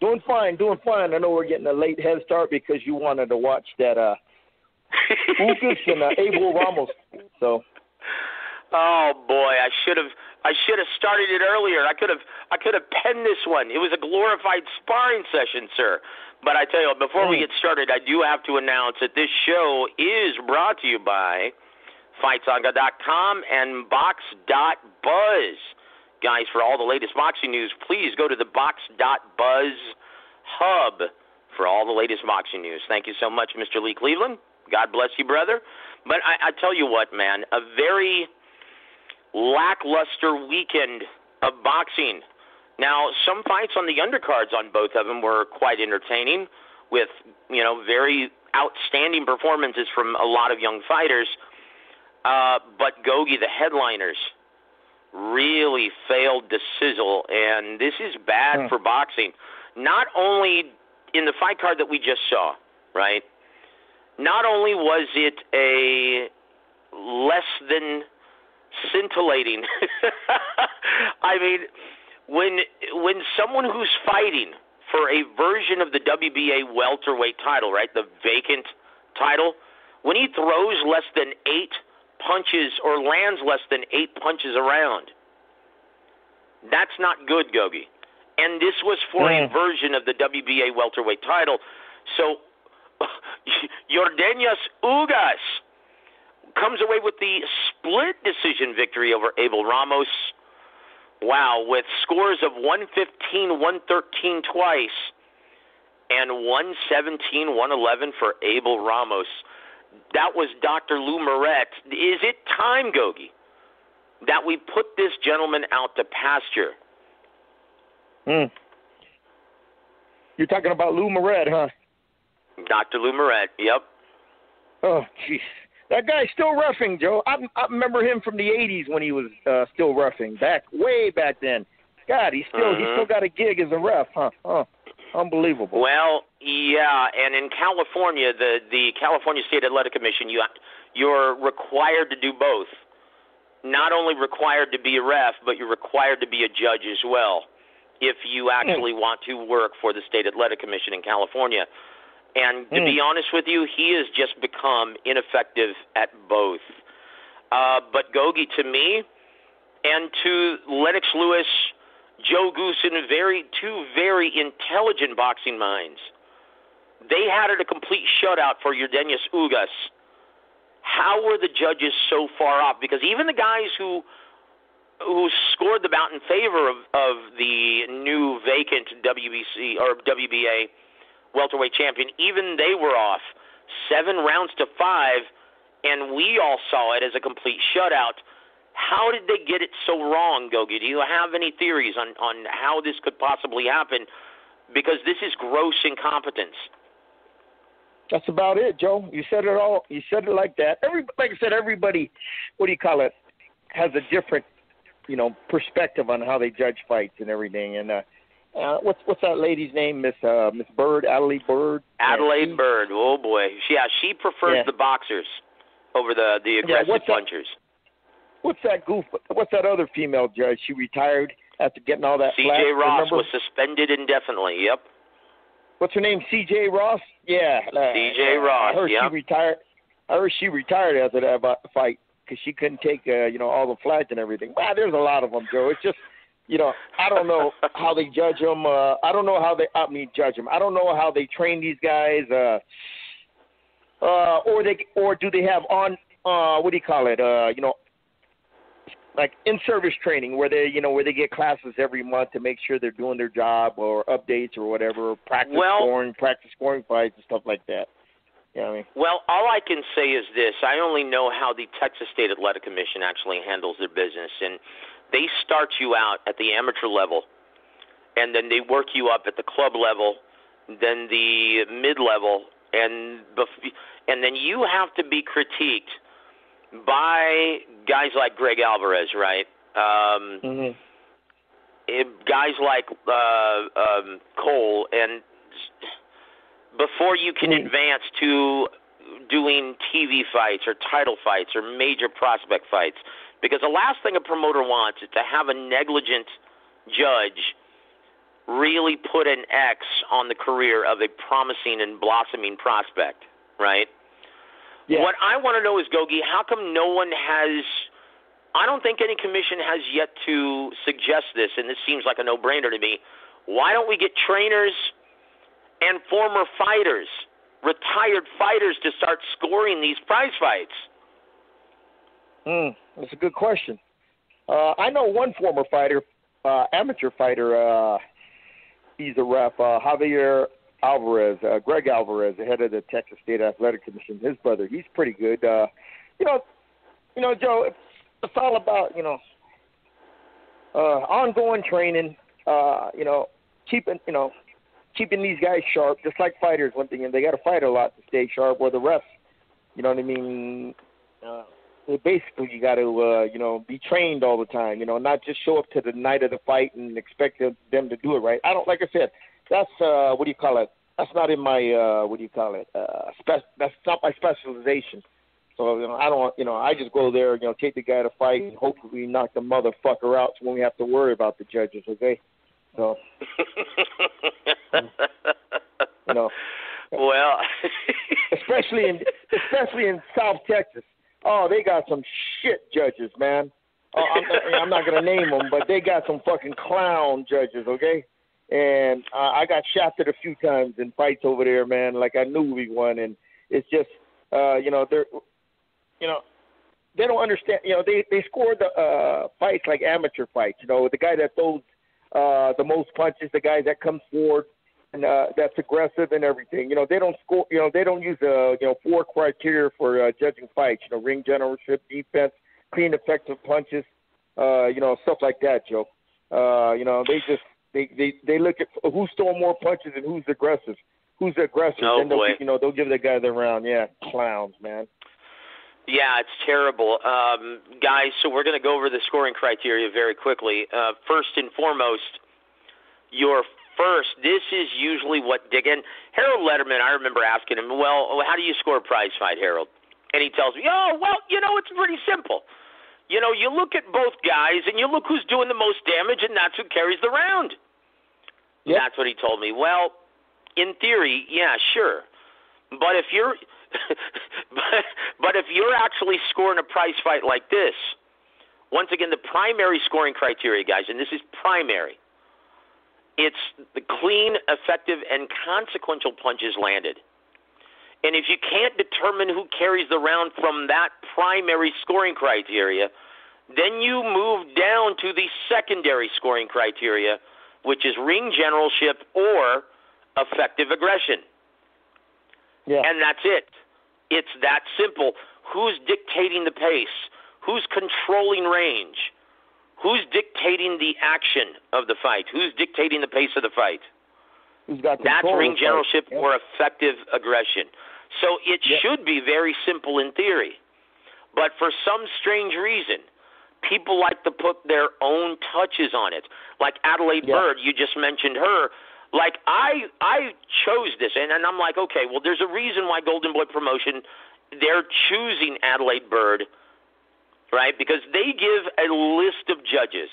Doing fine, doing fine. I know we're getting a late head start because you wanted to watch that Ugas and Abel Ramos. So. Oh boy, I should have started it earlier. I could have penned this one. It was a glorified sparring session, sir. But I tell you, before we get started, I do have to announce that this show is brought to you by FightSaga.com and Box.Buzz. Guys, for all the latest boxing news, please go to the Box.Buzz hub for all the latest boxing news. Thank you so much, Mr. Lee Cleveland. God bless you, brother. But I tell you what, man, a very lackluster weekend of boxing. Now, some fights on the undercards on both of them were quite entertaining with, you know, very outstanding performances from a lot of young fighters. But Gogi, the headliners, really failed to sizzle, and this is bad for boxing. Not only in the fight card that we just saw, right? Not only was it a less than scintillating. I mean, when someone who's fighting for a version of the WBA welterweight title, right, the vacant title, when he throws less than 8 punches or lands less than 8 punches around, that's not good, Gogi. And this was for a version of the WBA welterweight title. So Yordenis Ugas comes away with the split decision victory over Abel Ramos. Wow, with scores of 115, 113 twice, and 117, 111 for Abel Ramos. That was Dr. Lou Moret. Is it time, Gogi, that we put this gentleman out to pasture? You're talking about Lou Moret, huh? Dr. Lou Moret, yep. Oh, jeez. That guy's still roughing, Joe. I remember him from the 80s when he was still roughing, way back then. God, he's still got a gig as a ref, huh? Oh, unbelievable. Well, yeah, and in California, the California State Athletic Commission, you're required to do both. Not only required to be a ref, but you're required to be a judge as well if you actually want to work for the State Athletic Commission in California. And to be honest with you, he has just become ineffective at both. But Gogi, to me, and to Lennox Lewis, Joe Goosen, two very intelligent boxing minds, they had it a complete shutout for Yordenis Ugas. How were the judges so far off? Because even the guys who scored the bout in favor of the new vacant WBC or WBA welterweight champion, even they were off 7 rounds to 5, and we all saw it as a complete shutout. How did they get it so wrong, Gogi? Do you have any theories on how this could possibly happen? Because this is gross incompetence. That's about it, Joe. You said it all. You said it like that. Like I said, everybody, has a different, perspective on how they judge fights and everything. And what's that lady's name? Miss Byrd, Adelaide Byrd. Adelaide Byrd. Oh boy, yeah, she prefers the boxers over the aggressive punchers. What's that goof? What's that other female judge? She retired after getting all that. CJ Ross was suspended indefinitely. Yep. What's her name? CJ Ross. Yeah. CJ Ross. I heard she retired after that fight because she couldn't take all the flack and everything. Wow, there's a lot of them, Joe. It's just. I don't know how they judge them. Judge them. I don't know how they train these guys. Or do they have on like in-service training where they get classes every month to make sure they're doing their job or updates or whatever, practice scoring fights and stuff like that. You know what I mean? Well, all I can say is this: I only know how the Texas State Athletic Commission actually handles their business and. They start you out at the amateur level, and then they work you up at the club level, then the mid-level, and then you have to be critiqued by guys like Greg Alvarez, right? Guys like Cole, and before you can advance to doing TV fights or title fights or major prospect fights. Because the last thing a promoter wants is to have a negligent judge really put an X on the career of a promising and blossoming prospect, right? Yeah. What I want to know is, Gogi, how come no one has – I don't think any commission has yet to suggest this, and this seems like a no-brainer to me. Why don't we get trainers and former fighters, retired fighters, to start scoring these prize fights? That's a good question. I know one former fighter, amateur fighter, he's a ref, Javier Alvarez, Greg Alvarez, the head of the Texas State Athletic Commission. His brother, he's pretty good. You know, Joe, it's all about, ongoing training, keeping these guys sharp, just like fighters. One thing, and they got to fight a lot to stay sharp, or the refs, you know what I mean? Basically, you got to, be trained all the time, not just show up to the night of the fight and expect them to do it right. I don't, like I said, that's, that's not in my, that's not my specialization. So, I just go there, take the guy to fight and hopefully knock the motherfucker out so when we have to worry about the judges, okay? So, Well. especially in South Texas. Oh, they got some shit judges, man. I'm not going to name them, but they got some fucking clown judges, okay? And I got shafted a few times in fights over there, man. Like, I knew we won, and it's just, they don't understand. They score the fights like amateur fights, the guy that throws the most punches, the guy that comes forward and that's aggressive and everything. They don't score. They don't use four criteria for judging fights. Ring generalship, defense, clean, effective punches. Stuff like that, Joe. They just they look at who's throwing more punches and who's aggressive. Who's aggressive? Oh, and they'll give the guy the round. Yeah, clowns, man. Yeah, it's terrible, guys. So we're gonna go over the scoring criteria very quickly. First and foremost, this is usually what Harold Letterman, I remember asking him, well, how do you score a prize fight, Harold? And he tells me, it's pretty simple. You look at both guys, and you look who's doing the most damage, and that's who carries the round. Yep. That's what he told me. Well, in theory, yeah, sure. But if you're but if you're actually scoring a prize fight like this, once again, the primary scoring criteria, guys, and this is primary, it's the clean, effective, and consequential punches landed. And if you can't determine who carries the round from that primary scoring criteria, then you move down to the secondary scoring criteria, which is ring generalship or effective aggression. Yeah. And that's it. It's that simple. Who's dictating the pace? Who's controlling range? Who's dictating the action of the fight? Who's dictating the pace of the fight? That's ring generalship or effective aggression. So it should be very simple in theory. But for some strange reason, people like to put their own touches on it. Like Adelaide Byrd, you just mentioned her. Like, I chose this, and I'm like, okay, well, there's a reason why Golden Boy Promotion, they're choosing Adelaide Byrd, right? Because they give a list of judges,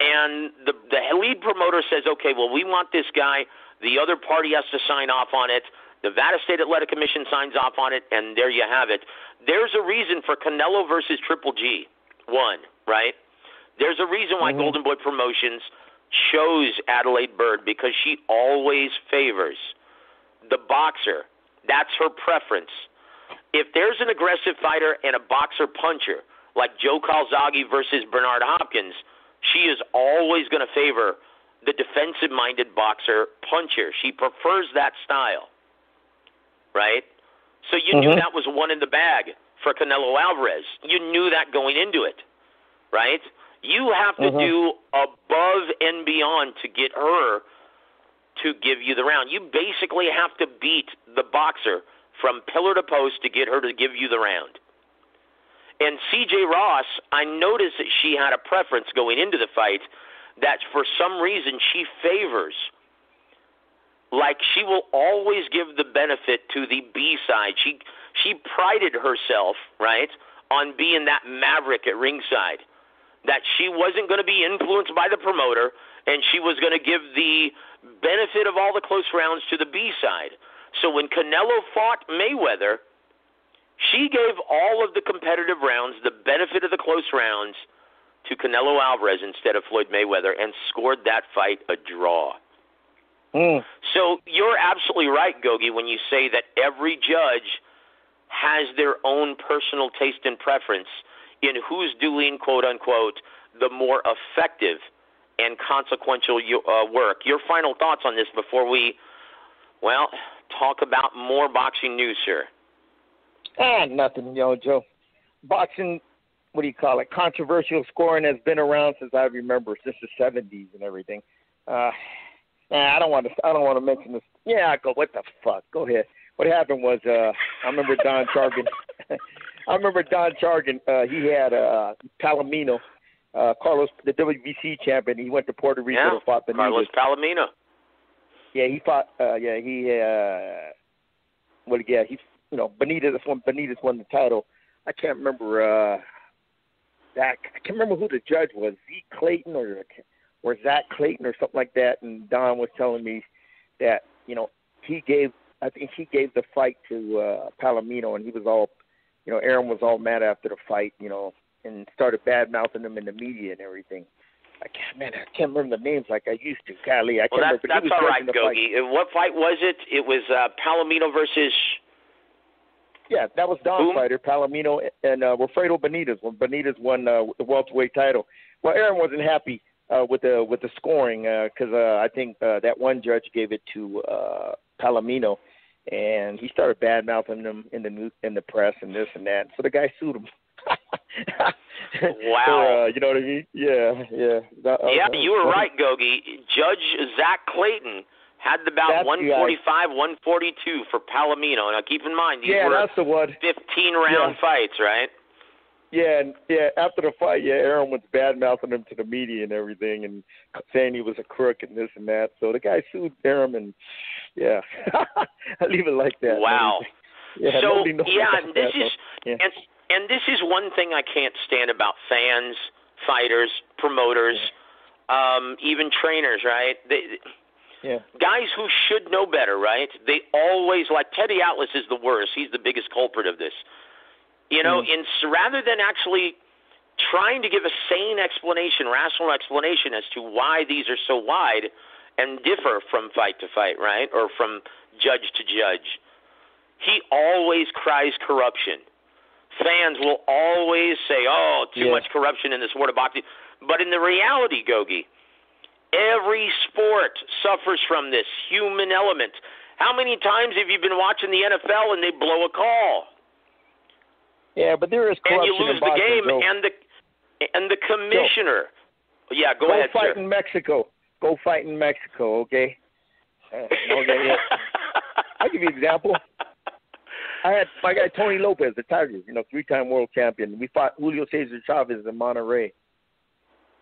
and the lead promoter says, okay, well, we want this guy. The other party has to sign off on it. The Nevada State Athletic Commission signs off on it, and there you have it. There's a reason for Canelo versus Triple G won, right? There's a reason why Golden Boy Promotions chose Adelaide Byrd, because she always favors the boxer. That's her preference. If there's an aggressive fighter and a boxer puncher, like Joe Calzaghe versus Bernard Hopkins, she is always going to favor the defensive-minded boxer puncher. She prefers that style, right? So you knew that was one in the bag for Canelo Alvarez. You knew that going into it, right? You have to do above and beyond to get her to give you the round. You basically have to beat the boxer from pillar to post to get her to give you the round. And CJ Ross, I noticed that she had a preference going into the fight that for some reason she favors. Like, she will always give the benefit to the B side. She prided herself, right, on being that maverick at ringside. that she wasn't going to be influenced by the promoter, and she was going to give the benefit of all the close rounds to the B-side. So when Canelo fought Mayweather, she gave all of the competitive rounds, the benefit of the close rounds, to Canelo Alvarez instead of Floyd Mayweather, and scored that fight a draw. Mm. So you're absolutely right, Gogi, when you say that every judge has their own personal taste and preference in who's doing, quote-unquote, the more effective and consequential work. Your final thoughts on this before we, well, talk about more boxing news, sir. Nothing, Joe. Boxing, what do you call it, controversial scoring has been around since I remember, since the 70s and everything. I don't want to mention this. Yeah, I go, what the fuck? Go ahead. What happened was I remember Don Chargin. He had Palomino, Carlos, the WBC champion. He went to Puerto Rico and fought Benítez. Carlos Palomino. Yeah, he fought. Benítez. That's when Benítez won the title. I can't remember. I can't remember who the judge was. Zach Clayton or Zach Clayton or something like that. And Don was telling me that he gave the fight to Palomino, and he was all, Aaron was all mad after the fight, and started bad-mouthing him in the media and everything. I can't remember the names like I used to. Golly, I can't remember. That's all right, Gogi. Fight. What fight was it? It was Palomino versus... Yeah, that was Don's fighter, Palomino, and Wilfredo Benítez, when Benítez won the welterweight title. Well, Aaron wasn't happy with the scoring because I think that one judge gave it to Palomino, and he started bad-mouthing him in the press and this and that. So the guy sued him. Wow. So, you know what I mean? Yeah. You were right, Gogi. Judge Zach Clayton had about 145, 142 for Palomino. Now, keep in mind, these were 15-round fights, right? Yeah, after the fight, Aaron was bad-mouthing him to the media and everything and saying he was a crook and this and that. So the guy sued Aaron, and I leave it like that. Wow. And this is one thing I can't stand about fans, fighters, promoters, even trainers, right? Guys who should know better, right? They always, like Teddy Atlas is the worst. He's the biggest culprit of this. Rather than actually trying to give a sane explanation, rational explanation as to why these are so wide and differ from fight to fight, right, or from judge to judge, he always cries corruption. Fans will always say, oh, too much corruption in this sport of boxing. But in the reality, Gogi, every sport suffers from this human element. How many times have you been watching the NFL and they blow a call? Yeah, but there is corruption. And you lose the game, and the commissioner. Go ahead, sir. Go fight in Mexico, okay? I'll give you an example. I had my guy Tony Lopez, the Tiger, 3-time world champion. We fought Julio Cesar Chavez in Monterrey.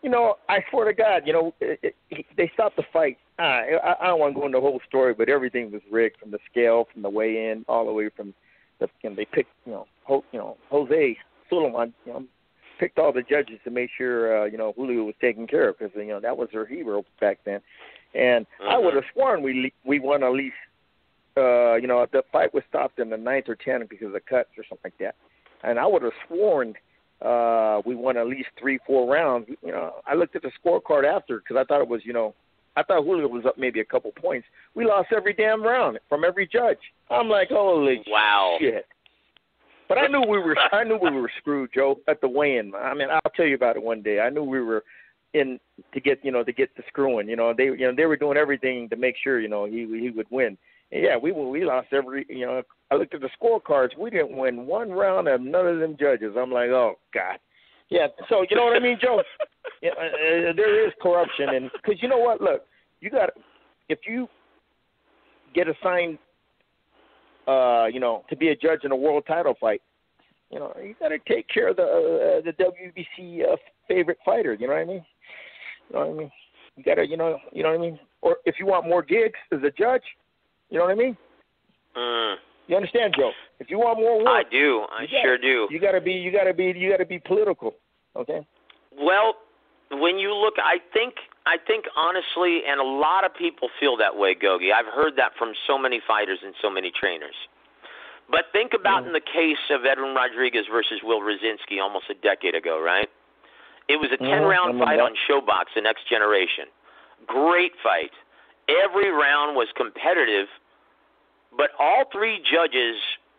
I swear to God, they stopped the fight. I don't want to go into the whole story, but everything was rigged from the scale, from the weigh-in, all the way from they picked, Jose Suleiman, picked all the judges to make sure, Julio was taken care of because, that was her hero back then. And I would have sworn we won at least. The fight was stopped in the 9th or 10th because of the cuts or something like that. And I would have sworn we won at least 3-4 rounds. I looked at the scorecard after because I thought it was, I thought Julio was up maybe a couple points. We lost every damn round from every judge. I'm like, holy shit! But I knew we were screwed, Joe, at the weigh-in. I mean, I'll tell you about it one day. I knew we were in to get the screwing. They were doing everything to make sure he would win. Yeah, we lost every, I looked at the scorecards. We didn't win one round of none of them judges. I'm like, oh, God. Yeah, so you know what I mean, Joe? There is corruption. Because you know what? Look, if you get assigned, to be a judge in a world title fight, you got to take care of the WBC favorite fighter. You know what I mean? You got to, you know what I mean? Or if you want more gigs as a judge, you know what I mean? You understand, Joe? If you want more work, I do. I sure do. You gotta be political, okay? Well, when you look, I think honestly, and a lot of people feel that way, Gogi. I've heard that from so many fighters and so many trainers. But think about in the case of Edwin Rodriguez versus Will Rosinski almost a decade ago, right? It was a 10-round fight on Showbox, the Next Generation. Great fight. Every round was competitive, but all three judges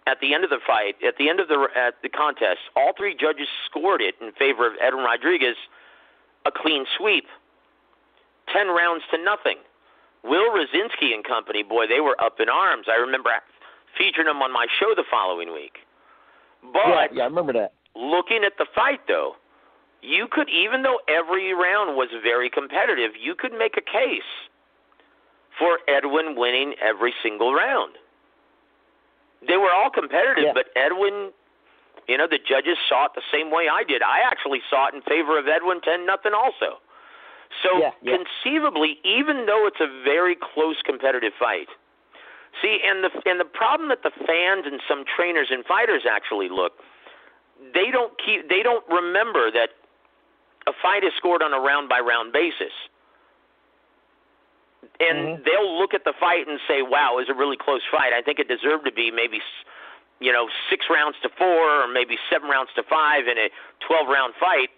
at the end of the fight, at the contest, all three judges scored it in favor of Edwin Rodriguez, a clean sweep, 10 rounds to nothing. Will Rosinski and company, boy, they were up in arms. I remember featuring him on my show the following week. But yeah, I remember that. Looking at the fight, though, you could, even though every round was very competitive, you could make a case for Edwin winning every single round. They were all competitive, but Edwin, you know, the judges saw it the same way I did. I actually saw it in favor of Edwin 10-0 also. So conceivably, even though it's a very close competitive fight, see, and the problem that the fans and some trainers and fighters actually look, they don't remember that a fight is scored on a round-by-round basis. And they'll look at the fight and say, wow, it was a really close fight. I think it deserved to be maybe, 6 rounds to 4 or maybe 7 rounds to 5 in a 12-round fight.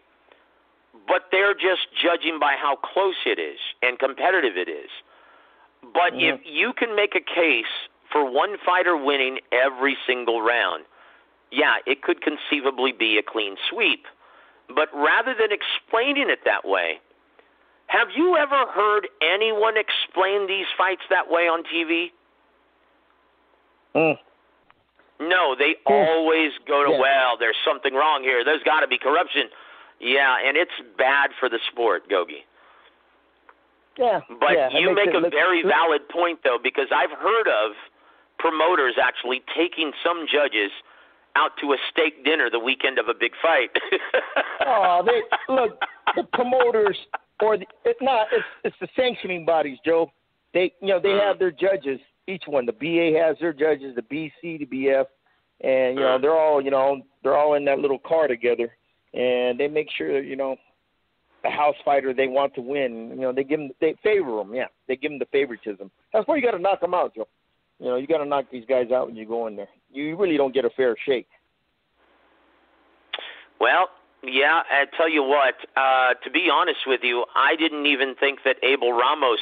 But they're just judging by how close it is and competitive it is. But if you can make a case for one fighter winning every single round, it could conceivably be a clean sweep. But rather than explaining it that way, have you ever heard anyone explain these fights that way on TV? No, they always go to, well, there's something wrong here. There's got to be corruption. Yeah, and it's bad for the sport, Gogi. Yeah. But you make a very valid point, though, because I've heard of promoters actually taking some judges out to a steak dinner the weekend of a big fight. The promoters or it's the sanctioning bodies, Joe. They have their judges. Each one, the BA has their judges, the BC, the BF, and they're all in that little car together, and they make sure the house fighter they want to win. They favor them. Yeah, they give them the favoritism. That's why you got to knock them out, Joe. You got to knock these guys out when you go in there. You really don't get a fair shake. Well, yeah, I tell you what, to be honest with you, I didn't even think that Abel Ramos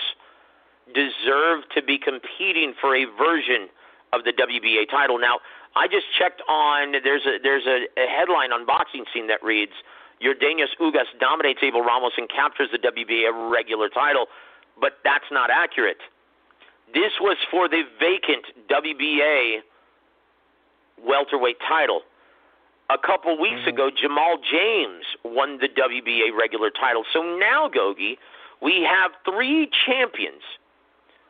deserved to be competing for a version of the WBA title. Now, I just checked on, there's a headline on Boxing Scene that reads, Yordenis Ugas dominates Abel Ramos and captures the WBA regular title, but that's not accurate. This was for the vacant WBA welterweight title. A couple weeks ago, Jamal James won the WBA regular title. So now, Gogi, we have 3 champions,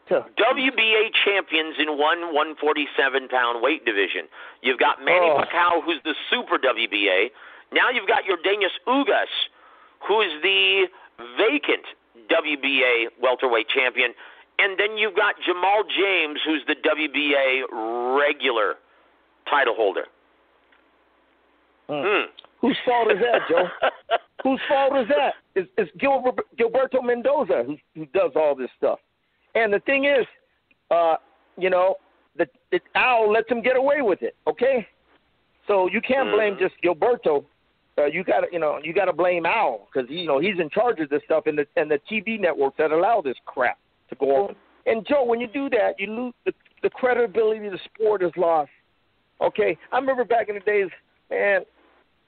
WBA champions in one 147-pound weight division. You've got Manny Pacquiao, who's the super WBA. Now you've got Yordenis Ugas, who is the vacant WBA welterweight champion. And then you've got Jamal James, who's the WBA regular title holder. Whose fault is that, Joe? Whose fault is that? It's Gilberto Mendoza who does all this stuff. And the thing is, Al lets him get away with it. Okay, so you can't blame just Gilberto. You got to blame Al because he's in charge of this stuff and the TV networks that allow this crap to go on. And Joe, when you do that, you lose the credibility of the sport is lost. Okay, I remember back in the days, man.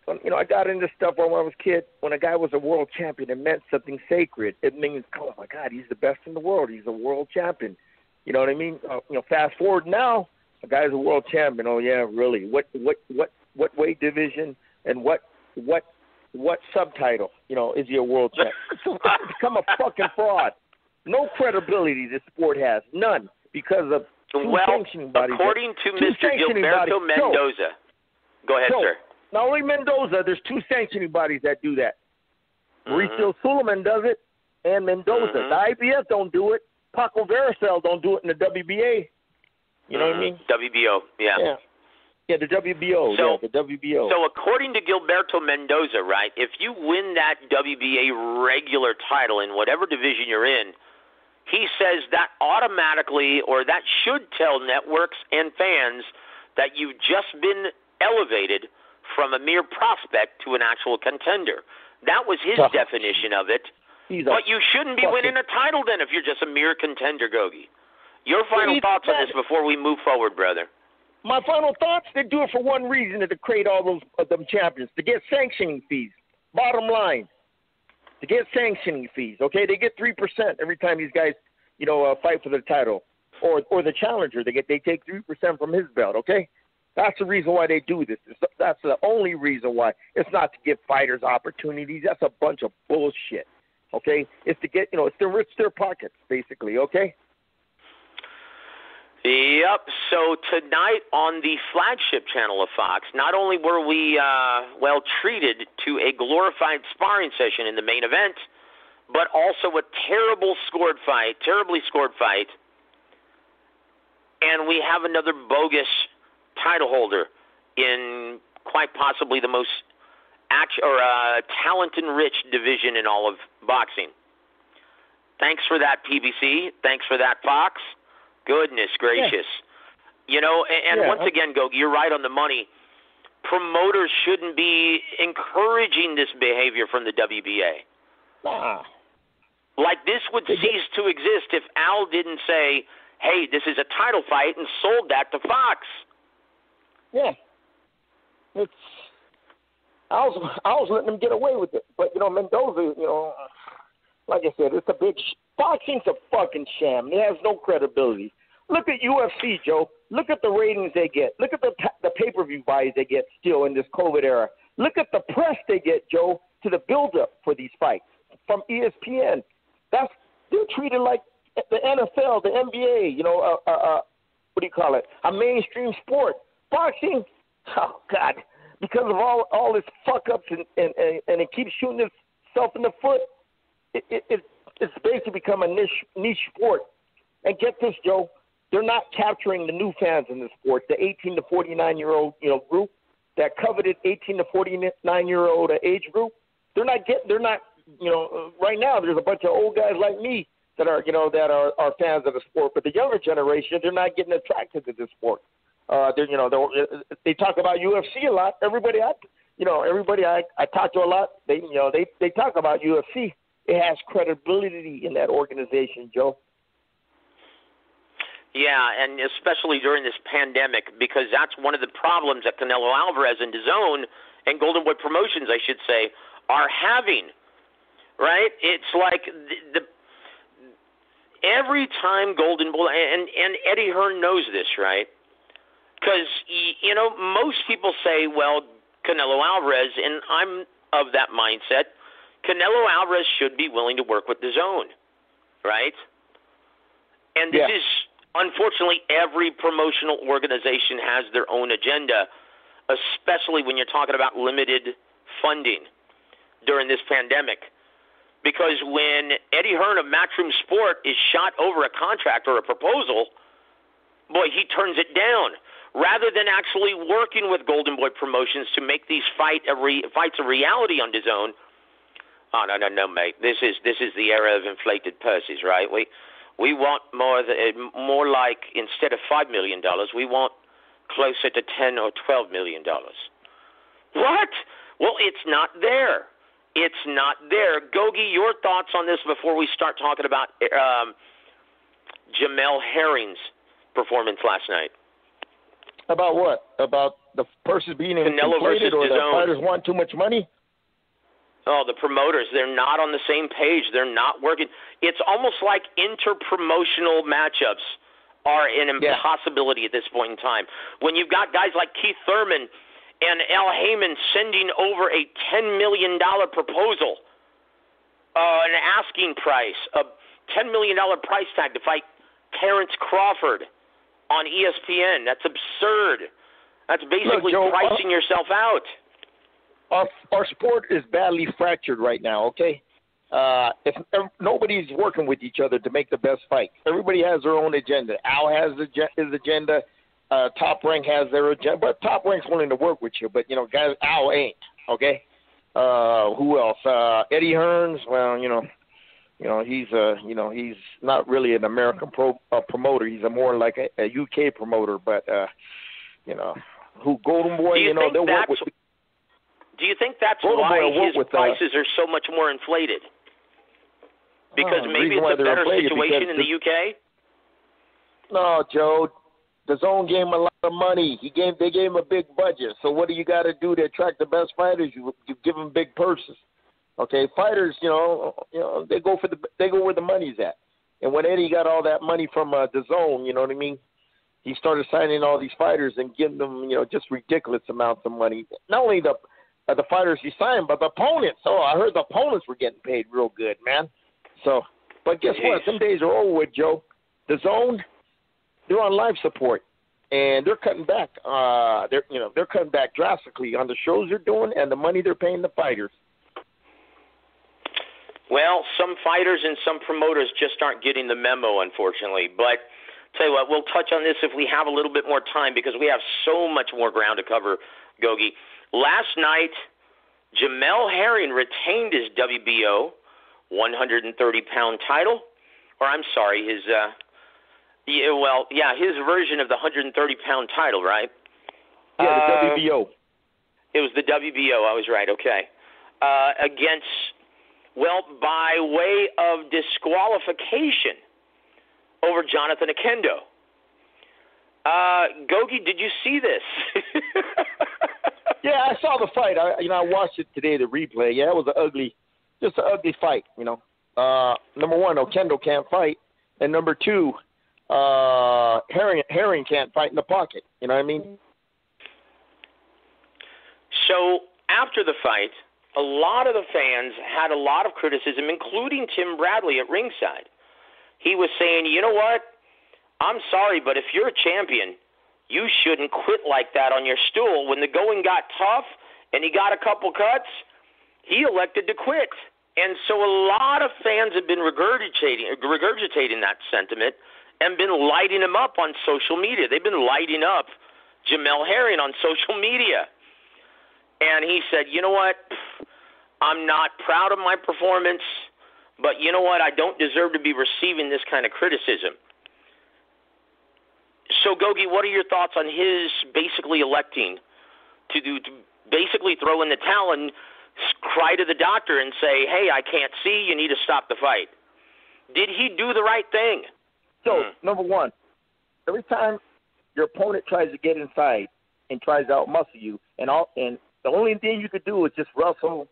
I got into stuff when I was a kid. When a guy was a world champion, it meant something sacred. It means, oh my God, he's the best in the world. He's a world champion. You know what I mean? Fast forward now, a guy's a world champion. Oh yeah, really? What weight division and what subtitle? Is he a world champion? It's become a fucking fraud. No credibility this sport has, none, because of sanctioning bodies. According to Mr. Gilberto Mendoza, go ahead, sir. Not only Mendoza, there's 2 sanctioning bodies that do that. Mauricio Suleiman does it, and Mendoza. The IBF don't do it. Paco Veracel don't do it in the WBA. You know what I mean? WBO, yeah. Yeah, the WBO. So, yeah, the WBO. So according to Gilberto Mendoza, right, if you win that WBA regular title in whatever division you're in, he says that automatically, or that should tell networks and fans that you've just been elevated from a mere prospect to an actual contender. That was his definition of it. But you shouldn't be winning a title then if you're just a mere contender, Gogi. Your final thoughts on this before we move forward, brother. My final thoughts, they do it for one reason, to create all those them champions, to get sanctioning fees. Bottom line, to get sanctioning fees, okay? They get 3% every time these guys, you know, fight for the title. Or the challenger, they take 3% from his belt, okay? That's the reason why they do this. That's the only reason why. It's not to give fighters opportunities. That's a bunch of bullshit, okay? It's to get, you know, it's to enrich their pockets, basically, okay? Yep, so tonight on the flagship channel of Fox, not only were we, treated to a glorified sparring session in the main event, but also a terribly scored fight, and we have another bogus title holder in quite possibly the most talent-enriched division in all of boxing. Thanks for that, PBC. Thanks for that, Fox. Goodness gracious. Yeah. You know, and once again, Gogi, you're right on the money. Promoters shouldn't be encouraging this behavior from the WBA. Nah. Like, this would cease to exist if Al didn't say, hey, this is a title fight, and sold that to Fox. Yeah. I was letting them get away with it. But, you know, Mendoza, you know, like I said, it's a big boxing's a fucking sham. It has no credibility. Look at UFC, Joe. Look at the ratings they get. Look at the pay-per-view buys they get still in this COVID era. Look at the press they get, Joe, to the build-up for these fights from ESPN. They're treated like the NFL, the NBA, you know, what do you call it, a mainstream sport. Boxing, oh, God, because of all this fuck-ups and it keeps shooting itself in the foot, it's basically become a niche sport. And get this, Joe, they're not capturing the new fans in the sport, the 18 to 49-year-old, you know, group, that coveted 18 to 49-year-old age group. They're not, you know, right now there's a bunch of old guys like me that are, you know, that are fans of the sport. But the younger generation, they're not getting attracted to this sport. They talk about UFC a lot. Everybody I talk to a lot, they talk about UFC. It has credibility in that organization, Joe. Yeah, and especially during this pandemic, because that's one of the problems that Canelo Alvarez and DAZN and Golden Boy Promotions, I should say, are having, right? It's like every time Golden Boy, and Eddie Hearn knows this, right? Because, you know, most people say, well, Canelo Alvarez, and I'm of that mindset, Canelo Alvarez should be willing to work with DAZN, right? And this is, unfortunately, every promotional organization has their own agenda, especially when you're talking about limited funding during this pandemic. Because when Eddie Hearn of Matchroom Sport is shot over a contract or a proposal, boy, he turns it down. Rather than actually working with Golden Boy Promotions to make these fights a reality on DAZN, oh, no, mate. This is the era of inflated purses, right? We want more like, instead of $5 million, we want closer to $10 or $12 million. What? Well, it's not there. It's not there. Gogi, your thoughts on this before we start talking about Jamel Herring's performance last night. About what? About the purses being inflated, or the fighters want too much money? Oh, the promoters, they're not on the same page. They're not working. It's almost like inter-promotional matchups are an impossibility at this point in time. When you've got guys like Keith Thurman and Al Heyman sending over a $10 million proposal, an asking price, a $10 million price tag to fight Terence Crawford on ESPN. That's absurd. That's basically pricing yourself out. Our sport is badly fractured right now, okay? If nobody's working with each other to make the best fight. Everybody has their own agenda. Al has his agenda. Top Rank has their agenda, but Top Rank's willing to work with you. But, you know, guys, Al ain't, okay? Who else? Eddie Hearn, well, he's not really an American promoter. He's more like a UK promoter, but, who Golden Boy, they'll work with. Do you think that's why his prices are so much more inflated? Because maybe it's a better situation in the UK? No, Joe. The Zone gave him a lot of money. They gave him a big budget. So what do you got to do to attract the best fighters? You give them big purses. Okay, fighters, they go where the money's at. And when Eddie got all that money from the Zone, you know what I mean? He started signing all these fighters and giving them, just ridiculous amounts of money. Not only the fighters he signed, but the opponents. Oh, I heard the opponents were getting paid real good, man. So, but guess what? Some days are over with, Joe. The Zone, they're on life support, and they're cutting back. They're cutting back drastically on the shows they're doing and the money they're paying the fighters. Well, some fighters and some promoters just aren't getting the memo, unfortunately. But tell you what, we'll touch on this if we have a little bit more time because we have so much more ground to cover, Gogi. Last night, Jamel Herring retained his WBO 130-pound title, his version of the 130-pound title, right? Yeah, the WBO. It was the WBO. I was right. Okay. By way of disqualification over Jonathan Oquendo. Gogi, did you see this? Yeah, I saw the fight. I watched it today, the replay. Yeah, it was an ugly fight, Number one, Oquendo can't fight. And number two, Herring can't fight in the pocket. You know what I mean? So after the fight, a lot of the fans had a lot of criticism, including Tim Bradley at ringside. He was saying, you know what? I'm sorry, but if you're a champion, you shouldn't quit like that on your stool. When the going got tough and he got a couple cuts, he elected to quit. And so a lot of fans have been regurgitating that sentiment and been lighting him up on social media. They've been lighting up Jamel Herring on social media. And he said, you know what? I'm not proud of my performance, but you know what? I don't deserve to be receiving this kind of criticism. So, Gogi, what are your thoughts on his basically electing to basically throw in the towel and cry to the doctor and say, hey, I can't see, you need to stop the fight? Did he do the right thing? So, number one, every time your opponent tries to get inside and tries to outmuscle you, and the only thing you could do is just wrestle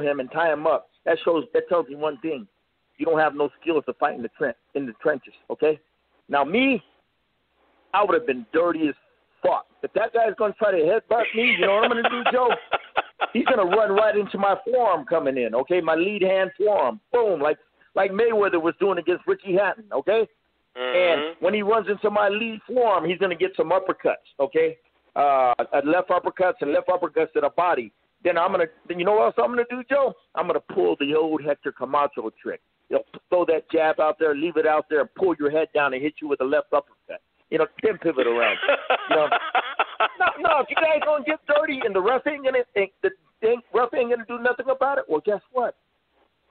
him and tie him up. That tells you one thing: you don't have no skills to fight in the trenches. Okay? Now me, I would have been dirty as fuck. If that guy's gonna try to headbutt me, you know what I'm gonna do, Joe? He's gonna run right into my forearm coming in. Okay, my lead hand forearm, boom, like Mayweather was doing against Richie Hatton. Okay? Mm-hmm. And when he runs into my lead forearm, he's gonna get some uppercuts. Okay? Left uppercuts to the body. Then you know what else I'm gonna do, Joe? I'm gonna pull the old Hector Camacho trick. You know, throw that jab out there, leave it out there, and pull your head down and hit you with a left uppercut. You know, then pivot around. No, if you guys gonna get dirty and the ref ain't gonna do nothing about it, well, guess what?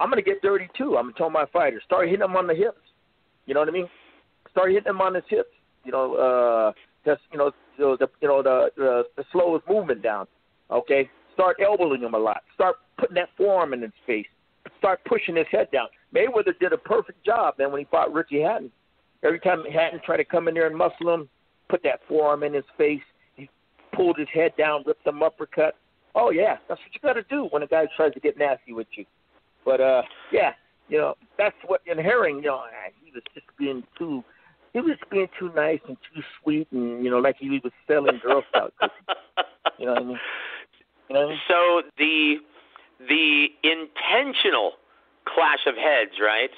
I'm gonna get dirty too. I'm gonna tell my fighters, start hitting them on the hips. You know what I mean? Start hitting them on his hips. The slowest movement down. Okay, start elbowing him a lot. Start putting that forearm in his face. Start pushing his head down. Mayweather did a perfect job, man, when he fought Richie Hatton. Every time Hatton tried to come in there and muscle him, put that forearm in his face. He pulled his head down, ripped some uppercut. Oh yeah, that's what you got to do when a guy tries to get nasty with you. But that's what. And Herring, he was just being too. He was being too nice and too sweet, and like he was selling Girl Scout cookies. You know what I mean? You know what I mean? So the intentional clash of heads, right?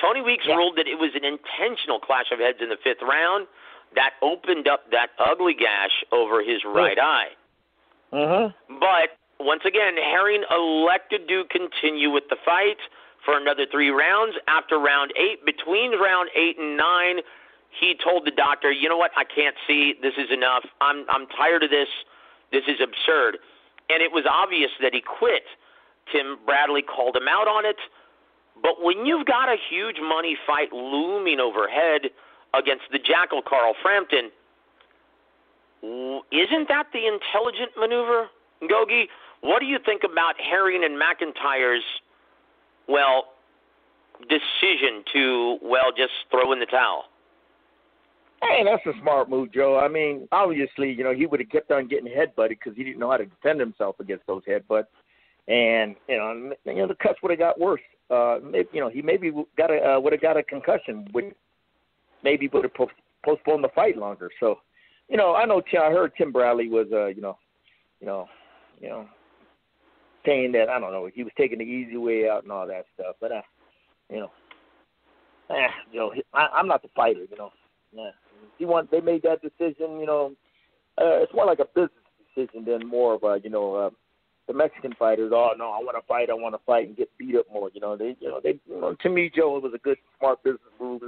Tony Weeks ruled that it was an intentional clash of heads in the fifth round that opened up that ugly gash over his right eye. Uh-huh. But once again, Herring elected to continue with the fight for another 3 rounds. After round 8, between round 8 and 9. He told the doctor, you know what, I can't see. This is enough. I'm tired of this. This is absurd. And it was obvious that he quit. Tim Bradley called him out on it. But when you've got a huge money fight looming overhead against the Jackal Carl Frampton, isn't that the intelligent maneuver, Gogi? What do you think about Herring and McIntyre's, well, decision to, well, just throw in the towel? Hey, that's a smart move, Joe. I mean, obviously, you know, he would have kept on getting headbutted because he didn't know how to defend himself against those headbutts. And, you know the cuts would have got worse. You know, he maybe got a would have got a concussion, which maybe would have postponed the fight longer. So, you know, I know I heard Tim Bradley was, saying that, I don't know, he was taking the easy way out and all that stuff. But, I'm not the fighter, you know. Yeah. They made that decision, you know. It's more like a business decision than more of a, the Mexican fighters. Oh no, I want to fight and get beat up more. They to me, Joe, it was a good, smart business move.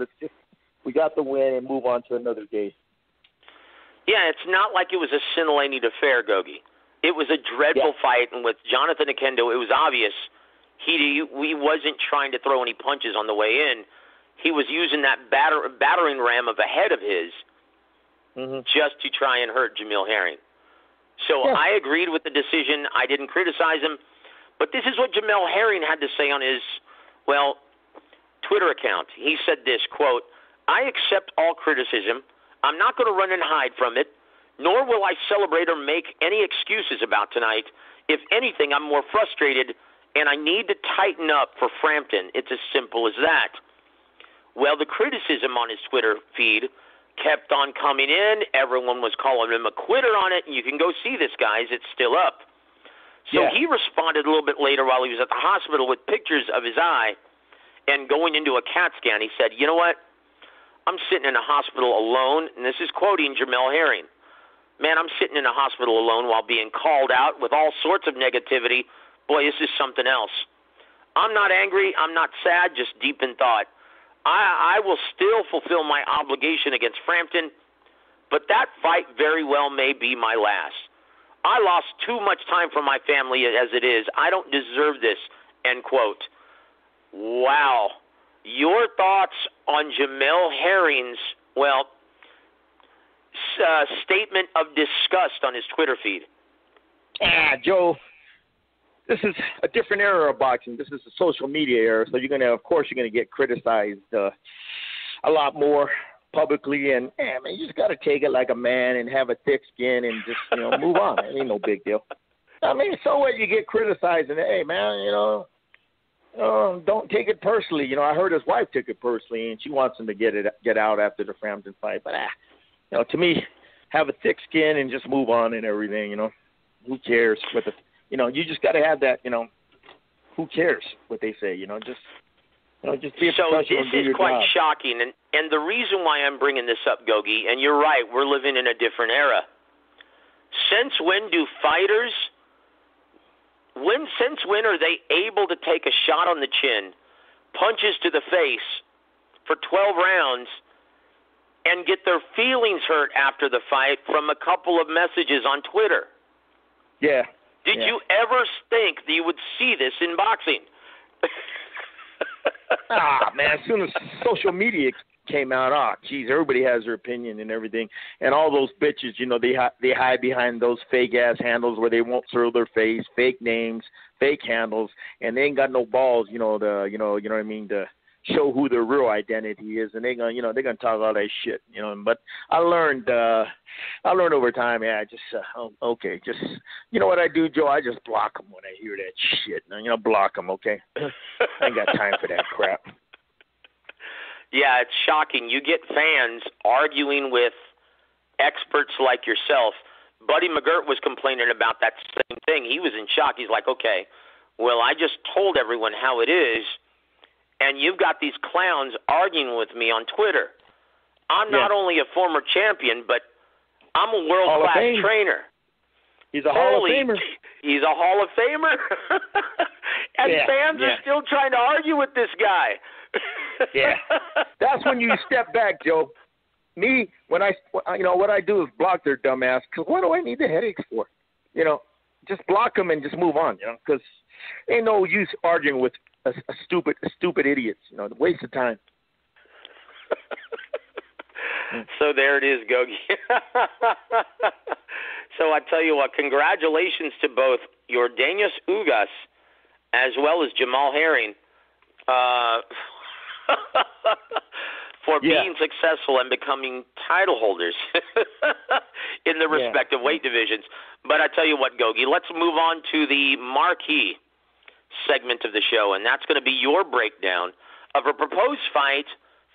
We got the win and move on to another day. Yeah, it's not like it was a scintillating affair, Gogi. It was a dreadful fight, and with Jonathan Oquendo, it was obvious he wasn't trying to throw any punches on the way in. He was using that battering ram of a head of his just to try and hurt Jamel Herring. So I agreed with the decision. I didn't criticize him. But this is what Jamel Herring had to say on his, Twitter account. He said this, quote, "I accept all criticism. I'm not going to run and hide from it, nor will I celebrate or make any excuses about tonight. If anything, I'm more frustrated, and I need to tighten up for Frampton. It's as simple as that." Well, the criticism on his Twitter feed kept on coming in. Everyone was calling him a quitter on it, and you can go see this, guys. It's still up. So he responded a little bit later while he was at the hospital with pictures of his eye and going into a CAT scan. He said, "You know what? I'm sitting in a hospital alone," and this is quoting Jamel Herring. "Man, I'm sitting in a hospital alone while being called out with all sorts of negativity. Boy, this is something else. I'm not angry. I'm not sad, just deep in thought. I will still fulfill my obligation against Frampton, but that fight very well may be my last. I lost too much time for my family as it is. I don't deserve this," end quote. Wow. Your thoughts on Jamel Herring's, statement of disgust on his Twitter feed? Joe, this is a different era of boxing. This is a social media era, so you're gonna get criticized a lot more publicly. And you just gotta take it like a man and have a thick skin and just move on. It ain't no big deal. I mean, so what? You get criticized, and hey, man, don't take it personally. I heard his wife took it personally, and she wants him to get out after the Frampton fight. But to me, have a thick skin and just move on and everything. Who cares? You just got to have that, who cares what they say, just be a professional and do your job. So this is quite shocking. And the reason why I'm bringing this up, Gogi, and you're right, we're living in a different era. Since when are they able to take a shot on the chin, punches to the face for 12 rounds, and get their feelings hurt after the fight from a couple of messages on Twitter? Yeah. Did you ever think that you would see this in boxing? Man, as soon as social media came out, everybody has their opinion and everything. And all those bitches, they hide behind those fake-ass handles where they won't show their face, fake names, fake handles, and they ain't got no balls, to show who their real identity is. And they're gonna talk all that shit, But I learned over time. Yeah, okay. Just you know what I do, Joe? I just block them when I hear that shit. Block them, okay? I ain't got time for that crap. Yeah, it's shocking. You get fans arguing with experts like yourself. Buddy McGirt was complaining about that same thing. He was in shock. He's like, okay, well, I just told everyone how it is, and you've got these clowns arguing with me on Twitter. I'm not only a former champion, but I'm a world-class trainer. He's a Hall of Famer. He's a Hall of Famer. And fans are still trying to argue with this guy. That's when you step back, Joe. me, when I, you know, what I do is block their dumb ass, because what do I need the headaches for? You know, just block them and just move on, you know, because ain't no use arguing with a stupid idiots, you know, a waste of time. So there it is, Gogi. So I tell you what, congratulations to both Yordenis Ugas as well as Jamel Herring for being successful and becoming title holders in the respective weight divisions. But I tell you what, Gogi, let's move on to the marquee segment of the show, and that's going to be your breakdown of a proposed fight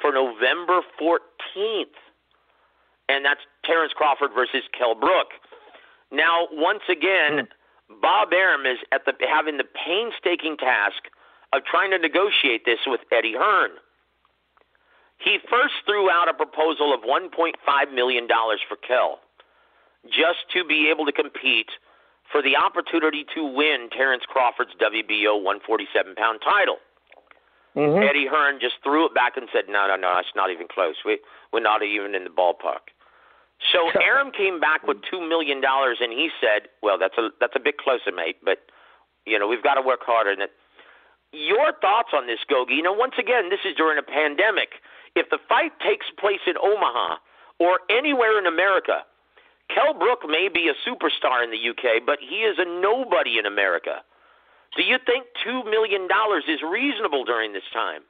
for November 14th, and that's Terence Crawford versus Kell Brook. Now, once again, Bob Arum is having the painstaking task of trying to negotiate this with Eddie Hearn. He first threw out a proposal of $1.5 million for Kell, just to be able to compete for the opportunity to win Terence Crawford's WBO 147-pound title. Mm-hmm. Eddie Hearn just threw it back and said, no, it's not even close. We're not even in the ballpark. So Arum came back with $2 million, and he said, well, that's a bit closer, mate, but, you know, we've got to work harder. Your thoughts on this, Gogi? You know, once again, this is during a pandemic. If the fight takes place in Omaha or anywhere in America, Kell Brook may be a superstar in the U.K., but he is a nobody in America. Do you think $2 million is reasonable during this time?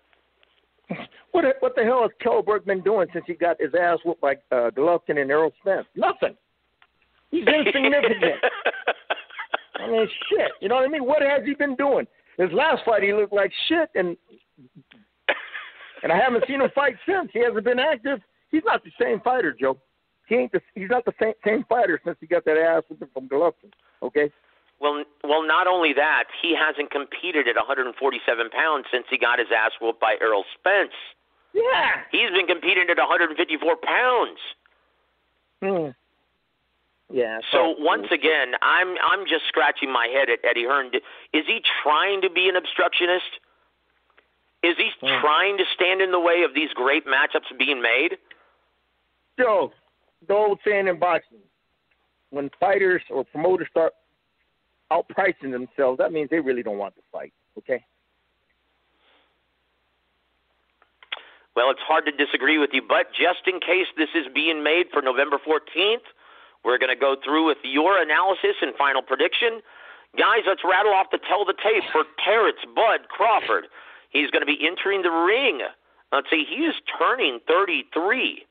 What the hell has Kell Brook been doing since he got his ass whooped by Golovkin and Errol Spence? Nothing. He's insignificant. I mean, shit. You know what I mean? What has he been doing? His last fight, he looked like shit, and I haven't seen him fight since. He hasn't been active. He's not the same fighter, Joe. He's not the same fighter since he got that ass whooped from Golovkin. Okay. Well, not only that, he hasn't competed at 147 pounds since he got his ass whooped by Errol Spence. Yeah. He's been competing at 154 pounds. Mm. Yeah. So once again, I'm just scratching my head at Eddie Hearn. Is he trying to be an obstructionist? Is he trying to stand in the way of these great matchups being made? Joe, the old saying in boxing, when fighters or promoters start outpricing themselves, that means they really don't want to fight, okay? Well, it's hard to disagree with you, but just in case this is being made for November 14th, we're going to go through with your analysis and final prediction. Guys, let's rattle off the tell the tape for Terrence Bud Crawford. He's going to be entering the ring. Let's see, he is turning 33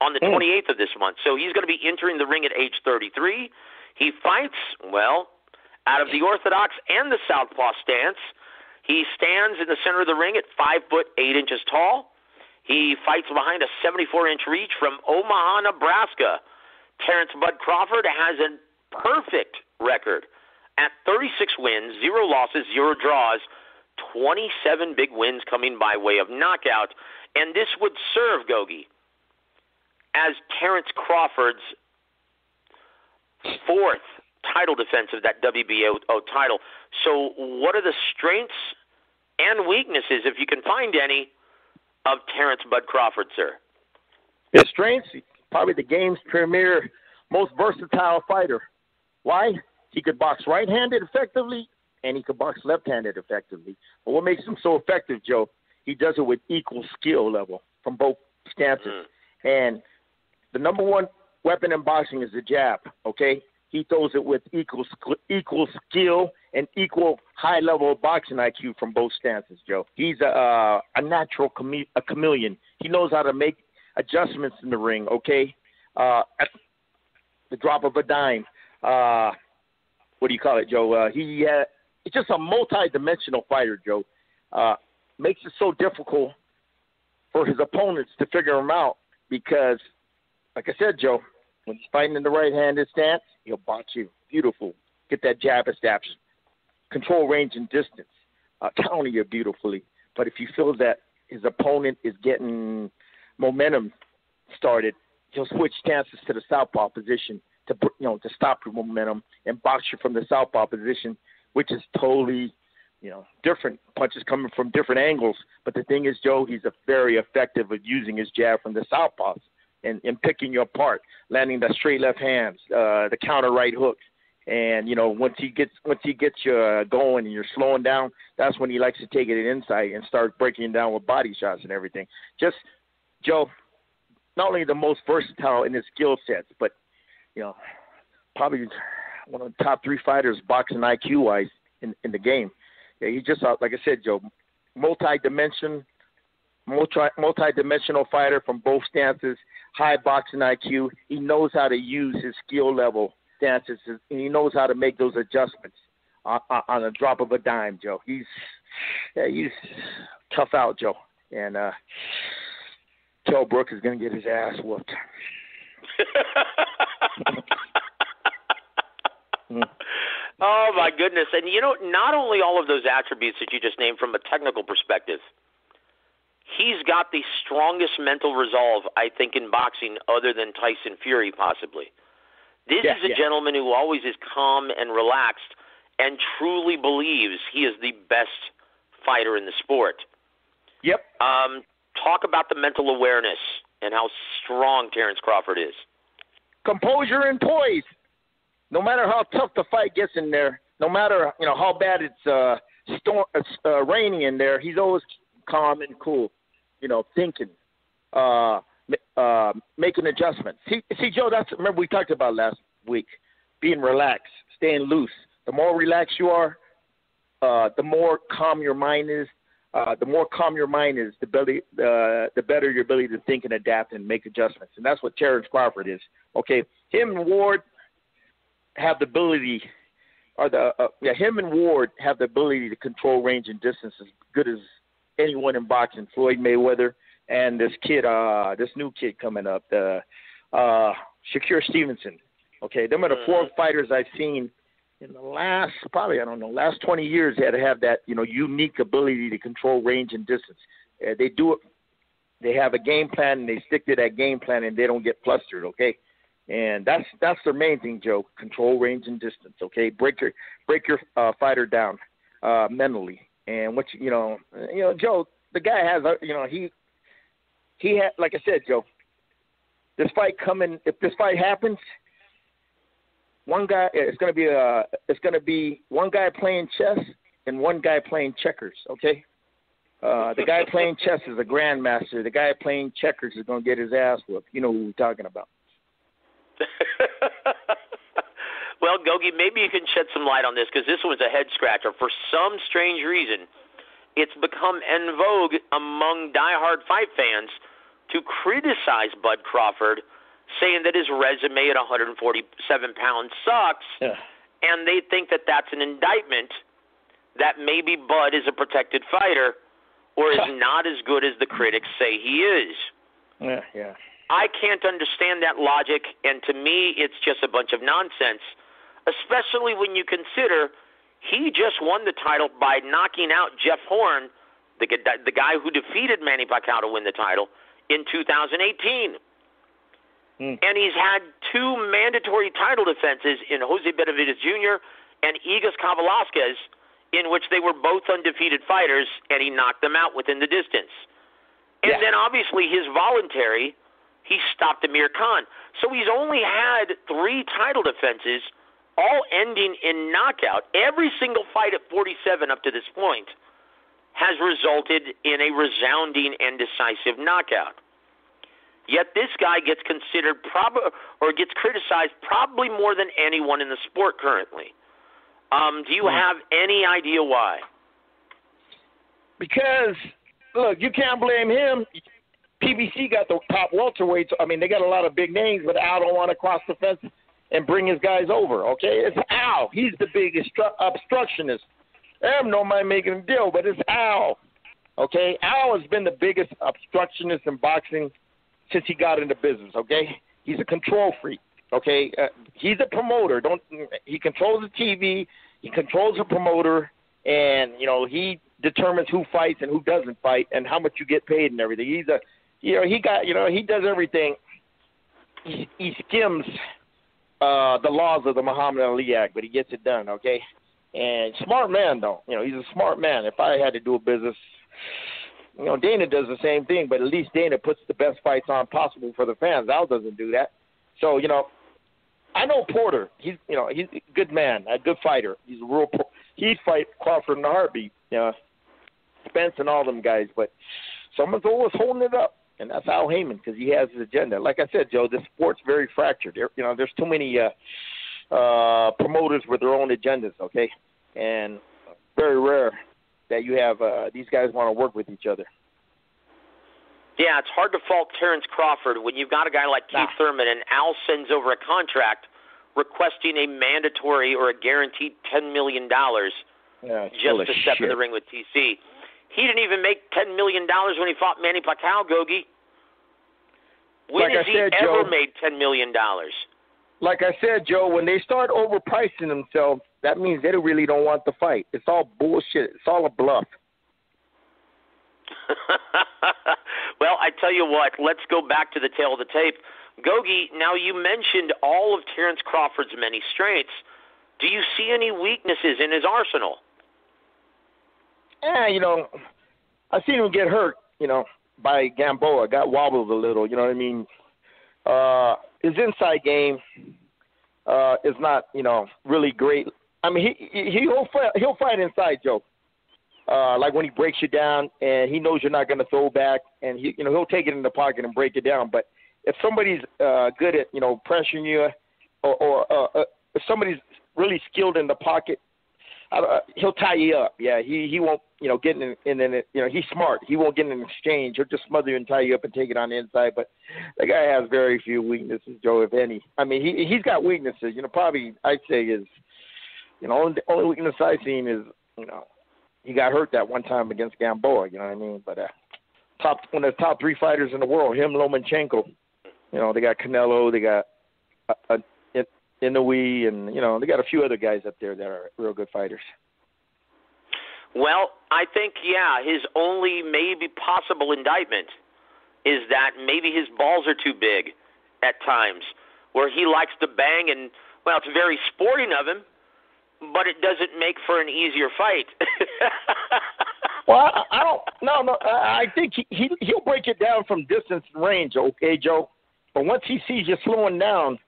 on the 28th of this month, so he's going to be entering the ring at age 33. He fights, well, out of the orthodox and the southpaw stance. He stands in the center of the ring at 5'8" tall. He fights behind a 74-inch reach from Omaha, Nebraska. Terence Bud Crawford has a perfect record at 36 wins, 0 losses, 0 draws, 27 big wins coming by way of knockout. And this would serve, Gogi, as Terence Crawford's fourth title defense of that WBO title. So what are the strengths and weaknesses, if you can find any, of Terence Bud Crawford, sir? His strengths, probably the game's premier, most versatile fighter. Why? He could box right-handed effectively, and he could box left-handed effectively. But what makes him so effective, Joe, he does it with equal skill level from both stances. Mm. And the number one weapon in boxing is the jab, okay? He throws it with equal skill and equal high level of boxing IQ from both stances, Joe. He's a natural chameleon. He knows how to make adjustments in the ring, okay? At the drop of a dime. What do you call it, Joe? He's just a multi-dimensional fighter, Joe. Makes it so difficult for his opponents to figure him out because, like I said, Joe, when he's fighting in the right-handed stance, he'll box you. Beautiful. Get that jab established. Control range and distance. Counter you beautifully. But if you feel that his opponent is getting momentum started, he'll switch stances to the southpaw position to stop your momentum and box you from the southpaw position, which is totally, different. Punches coming from different angles. But the thing is, Joe, he's very effective at using his jab from the southpaws. and picking you apart, landing the straight left hands, the counter right hooks. And, you know, once he gets you going and you're slowing down, that's when he likes to take it inside and start breaking down with body shots and everything. Just, Joe, not only the most versatile in his skill sets, but, you know, probably one of the top three fighters boxing IQ-wise in the game. Yeah, he's just, like I said, Joe, multi-dimensional fighter from both stances, high boxing IQ. He knows how to use his skill level stances, and he knows how to make those adjustments on a drop of a dime, Joe. He's tough out, Joe. And Kell Brook is going to get his ass whooped. Oh, my goodness. And, you know, not only all of those attributes that you just named from a technical perspective, he's got the strongest mental resolve, I think, in boxing other than Tyson Fury, possibly. This is a gentleman who always is calm and relaxed and truly believes he is the best fighter in the sport. Yep. Talk about the mental awareness and how strong Terence Crawford is. Composure and poise. No matter how tough the fight gets in there, no matter how bad it's raining in there, he's always calm and cool, thinking, making adjustments. See, Joe, remember we talked about last week, being relaxed, staying loose. The more relaxed you are, the more calm your mind is. The better your ability to think and adapt and make adjustments. And that's what Terence Crawford is. Okay, him and Ward have the ability to control range and distance as good as anyone in boxing. Floyd Mayweather and this new kid coming up, Shakur Stevenson. Okay, them are the four fighters I've seen in the last 20 years that have that unique ability to control range and distance. They do it. They have a game plan and they stick to that game plan and they don't get flustered. Okay. And that's their main thing, Joe. Control range and distance. Okay, break your fighter down mentally. And what Joe, the guy has he had, like I said, Joe. If this fight happens, it's gonna be one guy playing chess and one guy playing checkers. Okay, the guy playing chess is a grandmaster. The guy playing checkers is gonna get his ass whooped. You know who we're talking about. Well, Gogi, maybe you can shed some light on this because this one's a head-scratcher. For some strange reason, it's become en vogue among diehard fight fans to criticize Bud Crawford, saying that his resume at 147 pounds sucks, and they think that that's an indictment that maybe Bud is a protected fighter or is not as good as the critics say he is. Yeah, yeah. I can't understand that logic, and to me, it's just a bunch of nonsense, especially when you consider he just won the title by knocking out Jeff Horn, the guy who defeated Manny Pacquiao to win the title, in 2018. And he's had two mandatory title defenses in Jose Benavides Jr. and Ugas Kovalevskis, in which they were both undefeated fighters, and he knocked them out within the distance. And then, obviously, his voluntary... He stopped Amir Khan. So he's only had three title defenses, all ending in knockout. Every single fight at 47 up to this point has resulted in a resounding and decisive knockout. Yet this guy gets considered gets criticized probably more than anyone in the sport currently. Do you have any idea why? Because, look, you can't blame him. PBC got the top welterweights. I mean, they got a lot of big names, but Al don't want to cross the fence and bring his guys over, okay? It's Al. He's the biggest obstructionist. Em don't mind making a deal, but it's Al, okay? Al has been the biggest obstructionist in boxing since he got into business, okay? He's a control freak, okay? He's a promoter. He controls the TV. He controls the promoter, and, he determines who fights and who doesn't fight and how much you get paid and everything. He does everything. He skims the laws of the Muhammad Ali Act, but he gets it done, okay? And smart man, though. He's a smart man. If I had to do a business, You know, Dana does the same thing, but at least Dana puts the best fights on possible for the fans. Al doesn't do that. So, you know, I know Porter. He's a good man, a good fighter. He's a real. He'd fight Crawford in a heartbeat. You know, Spence and all them guys. But someone's always holding it up, and that's Al Heyman because he has his agenda. Like I said, Joe, this sport's very fractured. You know, there's too many promoters with their own agendas. Okay, and very rare that you have these guys want to work with each other. Yeah, it's hard to fault Terence Crawford when you've got a guy like Keith Thurman and Al sends over a contract requesting a mandatory or a guaranteed $10 million just to step in the ring with TC. He didn't even make $10 million when he fought Manny Pacquiao, Gogi. When has he ever made $10 million? Like I said, Joe, when they start overpricing themselves, that means they really don't want the fight. It's all bullshit. It's all a bluff. Well, I tell you what, let's go back to the tail of the tape. Gogi, now you mentioned all of Terence Crawford's many strengths. Do you see any weaknesses in his arsenal? Yeah, you know, I've seen him get hurt, you know, by Gamboa. Got wobbled a little, you know what I mean? His inside game is not, you know, really great. I mean, he'll fight inside, Joe. Like when he breaks you down and he knows you're not going to throw back, and he, you know, he'll take it in the pocket and break it down. But if somebody's good at, you know, pressuring you, or if somebody's really skilled in the pocket, he'll tie you up. Yeah, he won't, you know, get in an, you know, he's smart. He won't get in an exchange. He'll just smother you and tie you up and take it on the inside. But the guy has very few weaknesses, Joe, if any. I mean, he's got weaknesses. You know, probably I'd say is, you know, only weakness I've seen is, you know, he got hurt that one time against Gamboa, you know what I mean? But one of the top three fighters in the world, him, Lomachenko. You know, they got Canelo, they got Inoue, and, you know, they got a few other guys up there that are real good fighters. Well, I think, yeah, his only maybe possible indictment is that maybe his balls are too big at times, where he likes to bang, and, well, it's very sporting of him, but it doesn't make for an easier fight. Well, I don't. No. I think he'll break it down from distance and range. Okay, Joe. But once he sees you slowing down,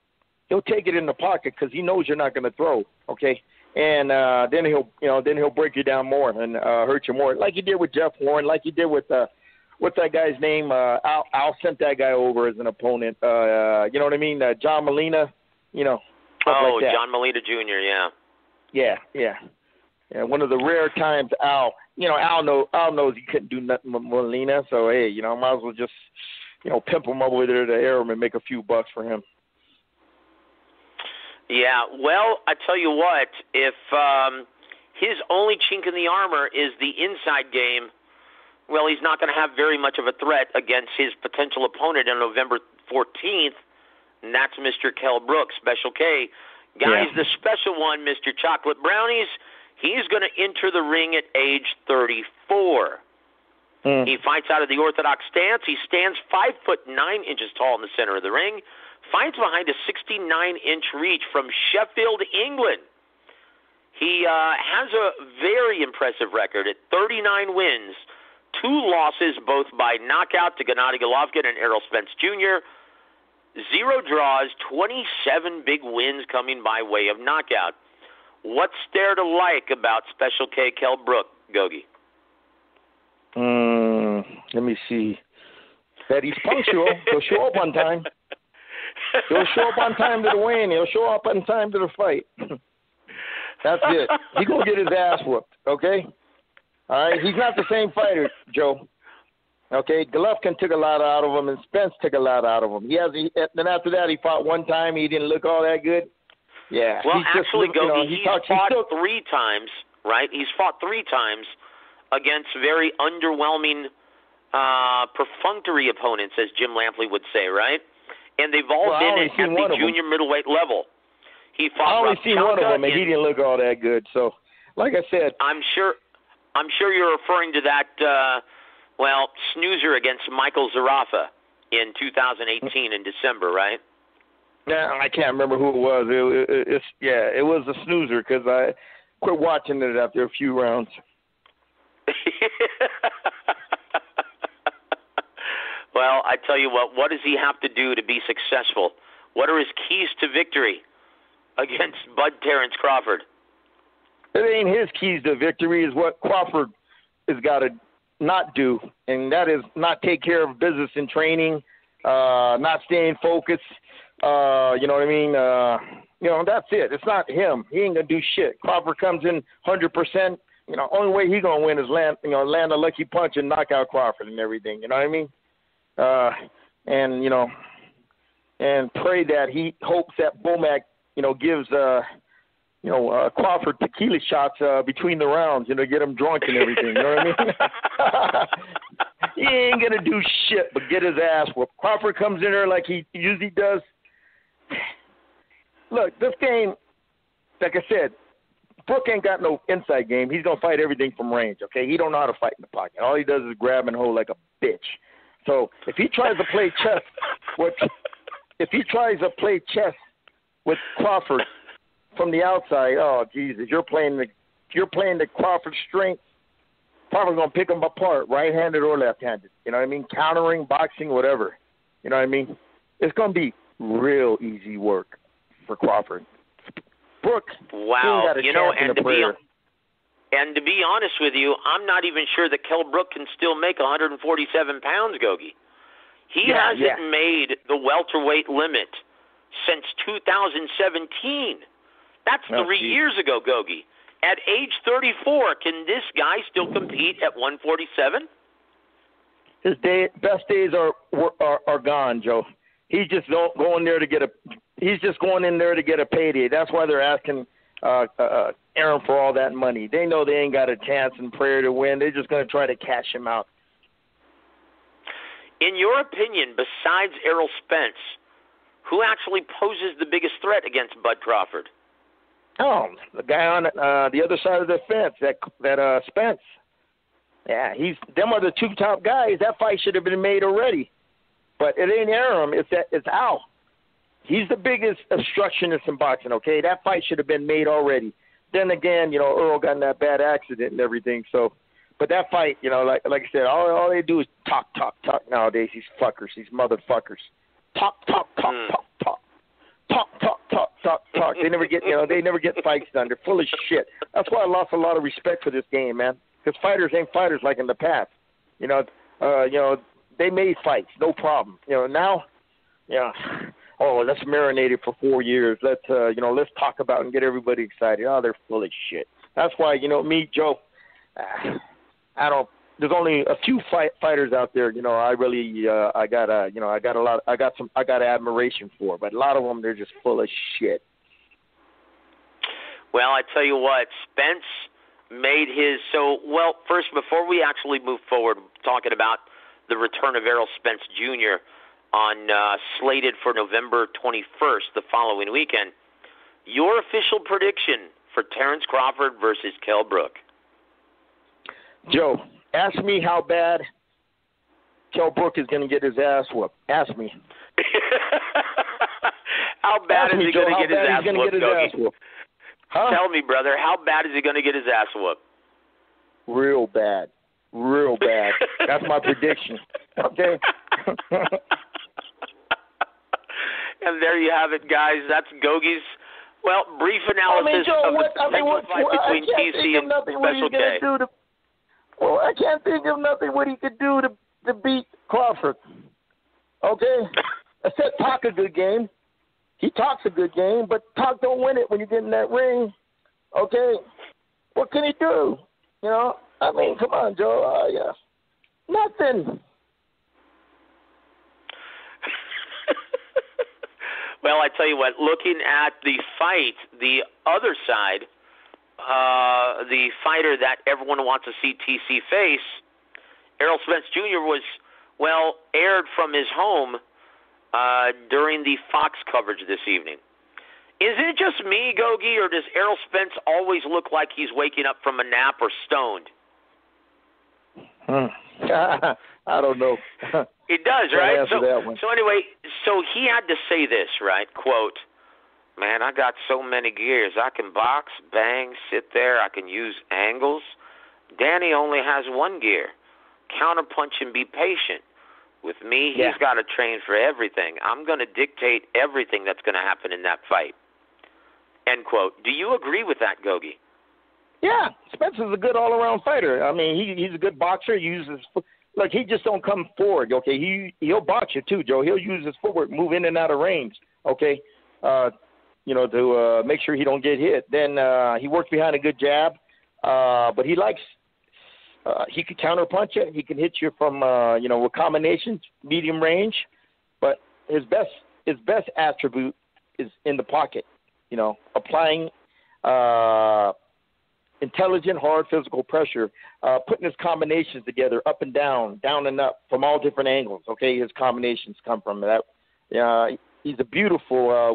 he'll take it in the pocket because he knows you're not going to throw. Okay, and then he'll break you down more and hurt you more, like he did with Jeff Warren, like he did with what's that guy's name? Al sent that guy over as an opponent. You know what I mean? John Molina. You know. Oh, like John Molina Jr. Yeah. Yeah. One of the rare times Al knows he couldn't do nothing with Molina, so hey, you know, might as well just, you know, pimp him up over there to Arum and make a few bucks for him. Yeah, well, I tell you what, if his only chink in the armor is the inside game, well, he's not going to have very much of a threat against his potential opponent on November 14th, and that's Mr. Kell Brook, Special K. Guys, the special one, Mr. Chocolate Brownies, he's going to enter the ring at age 34. He fights out of the orthodox stance. He stands 5'9" tall in the center of the ring, fights behind a 69-inch reach from Sheffield, England. He has a very impressive record at 39 wins, 2 losses, both by knockout to Gennady Golovkin and Errol Spence Jr., 0 draws, 27 big wins coming by way of knockout. What's there to like about Special K Kell Brook, Gogi? Let me see. That he's punctual. He'll show up on time. He'll show up on time to the win. He'll show up on time to the fight. That's it. He's going to get his ass whooped, okay? All right? He's not the same fighter, Joe. Okay, Golovkin took a lot out of him, and Spence took a lot out of him. Then after that, he fought one time. He didn't look all that good. Yeah. Well, actually, Gogi, he's fought 3 times against very underwhelming, perfunctory opponents, as Jim Lampley would say, right? And they've all been at the junior middleweight level. He fought. I only seen one of them, and he didn't look all that good. So, like I said, I'm sure you're referring to that. Well, snoozer against Michael Zarafa in 2018 in December, right? Yeah, I can't remember who it was. It was a snoozer because I quit watching it after a few rounds. Well, I tell you what does he have to do to be successful? What are his keys to victory against Bud Terence Crawford? It ain't his keys to victory. Is what Crawford has got to not do, and that is not take care of business in training, not staying focused. You know what I mean? You know, that's it. It's not him. He ain't gonna do shit. Crawford comes in 100%. You know, only way he gonna win is land a lucky punch and knock out Crawford and everything. You know what I mean? And you know, and pray that he hopes that Bomack, you know, gives Crawford tequila shots between the rounds, you know, get him drunk and everything. You know what I mean? He ain't gonna do shit but get his ass whooped. Crawford comes in there like he usually does. Look, this game, like I said, Brook ain't got no inside game. He's gonna fight everything from range. Okay, he don't know how to fight in the pocket. All he does is grab and hold like a bitch. So if he tries to play chess, with Crawford from the outside, oh Jesus, you're playing the Crawford strength. Crawford's gonna pick him apart, right-handed or left-handed. You know what I mean? Countering, boxing, whatever. You know what I mean? It's gonna be real easy work for Crawford. Brook, wow, you know, and to be honest with you, I'm not even sure that Kell Brook can still make 147 pounds, Gogi. He hasn't made the welterweight limit since 2017. That's 3 years ago, Gogi. At age 34, can this guy still compete at 147? His best days are gone, Joe. He's just going in there to get a payday. That's why they're asking Aaron for all that money. They know they ain't got a chance in prayer to win. They're just going to try to cash him out. In your opinion, besides Errol Spence, who actually poses the biggest threat against Bud Crawford? Oh, the guy on the other side of the fence, that Spence. Yeah, them are the two top guys. That fight should have been made already. But it ain't Arum. It's Al. He's the biggest obstructionist in boxing, okay? That fight should have been made already. Then again, you know, Earl got in that bad accident and everything. So, but that fight, you know, like I said, all they do is talk, talk, talk nowadays. These fuckers, these motherfuckers. Talk, talk, talk, talk, talk. Talk, talk, talk, talk, talk. They never get fights done. They're full of shit. That's why I lost a lot of respect for this game, man. Because fighters ain't fighters like in the past. They made fights, no problem. You know, now, let's marinate it for 4 years. Let's talk about it and get everybody excited. Oh, they're full of shit. That's why, you know, me, Joe, there's only a few fighters out there, you know, I got admiration for, but a lot of them, they're just full of shit. Well, I tell you what, Spence made his, first, before we actually move forward, talking about the return of Errol Spence Jr. on slated for November 21st, the following weekend. Your official prediction for Terence Crawford versus Kell Brook? Joe, ask me how bad Kell Brook is going to get his ass whooped. Ask me. How bad is he going to get his ass whooped? Huh? Tell me, brother, how bad is he going to get his ass whooped? Real bad. Real bad. That's my prediction. Okay. And there you have it, guys. That's Gogi's brief analysis of the potential fight between TC and Special K. I can't think of nothing what he could do to beat Crawford. Okay. I said talk a good game. He talks a good game, but talk don't win it when you get in that ring. Okay. What can he do? You know. I mean, come on, Joe. Nothing. Well, I tell you what, looking at the fight, the other side, the fighter that everyone wants to see TC face, Errol Spence Jr. was, aired from his home during the Fox coverage this evening. Is it just me, Gogi, or does Errol Spence always look like he's waking up from a nap or stoned? I don't know. It does, right? So anyway, so he had to say this, right? Quote, "Man, I got so many gears. I can box, bang, sit there. I can use angles. Danny only has one gear. Counterpunch and be patient. With me, he's got to train for everything. I'm going to dictate everything that's going to happen in that fight. End quote. Do you agree with that, Gogi? Yeah, Spence is a good all-around fighter. I mean, he's a good boxer. He uses like he just don't come forward. Okay, he'll box you too, Joe. He'll use his footwork, move in and out of range. Okay, to make sure he don't get hit. Then he works behind a good jab, but he likes. He can counterpunch you. He can hit you from with combinations, medium range, but his best attribute is in the pocket. You know, applying intelligent, hard physical pressure, putting his combinations together, up and down, down and up, from all different angles. Okay, his combinations come from that. He's a beautiful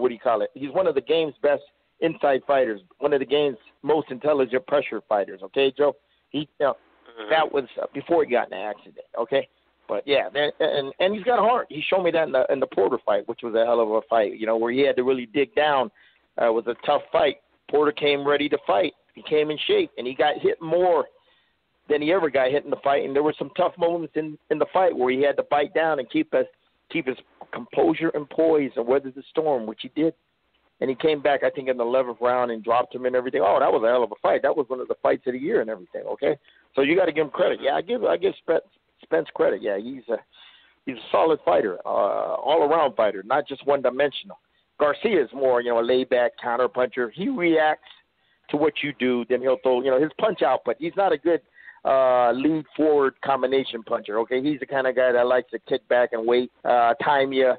he's one of the game's best inside fighters, one of the game's most intelligent pressure fighters. Okay, Joe. That was before he got in an accident. Okay, but yeah, and he's got heart. He showed me that in the Porter fight, which was a hell of a fight. You know, where he had to really dig down. It was a tough fight. Porter came ready to fight. He came in shape, and he got hit more than he ever got hit in the fight. And there were some tough moments in the fight where he had to bite down and keep his composure and poise and weather the storm, which he did. And he came back, I think, in the 11th round and dropped him and everything. Oh, that was a hell of a fight. That was one of the fights of the year and everything. Okay, so you got to give him credit. Yeah, I give Spence credit. Yeah, he's a solid fighter, all around fighter, not just one dimensional. Garcia is more, a laid back counter puncher. He reacts to what you do, then he'll throw, his punch output. He's not a good lead forward combination puncher. Okay, he's the kind of guy that likes to kick back and wait, time you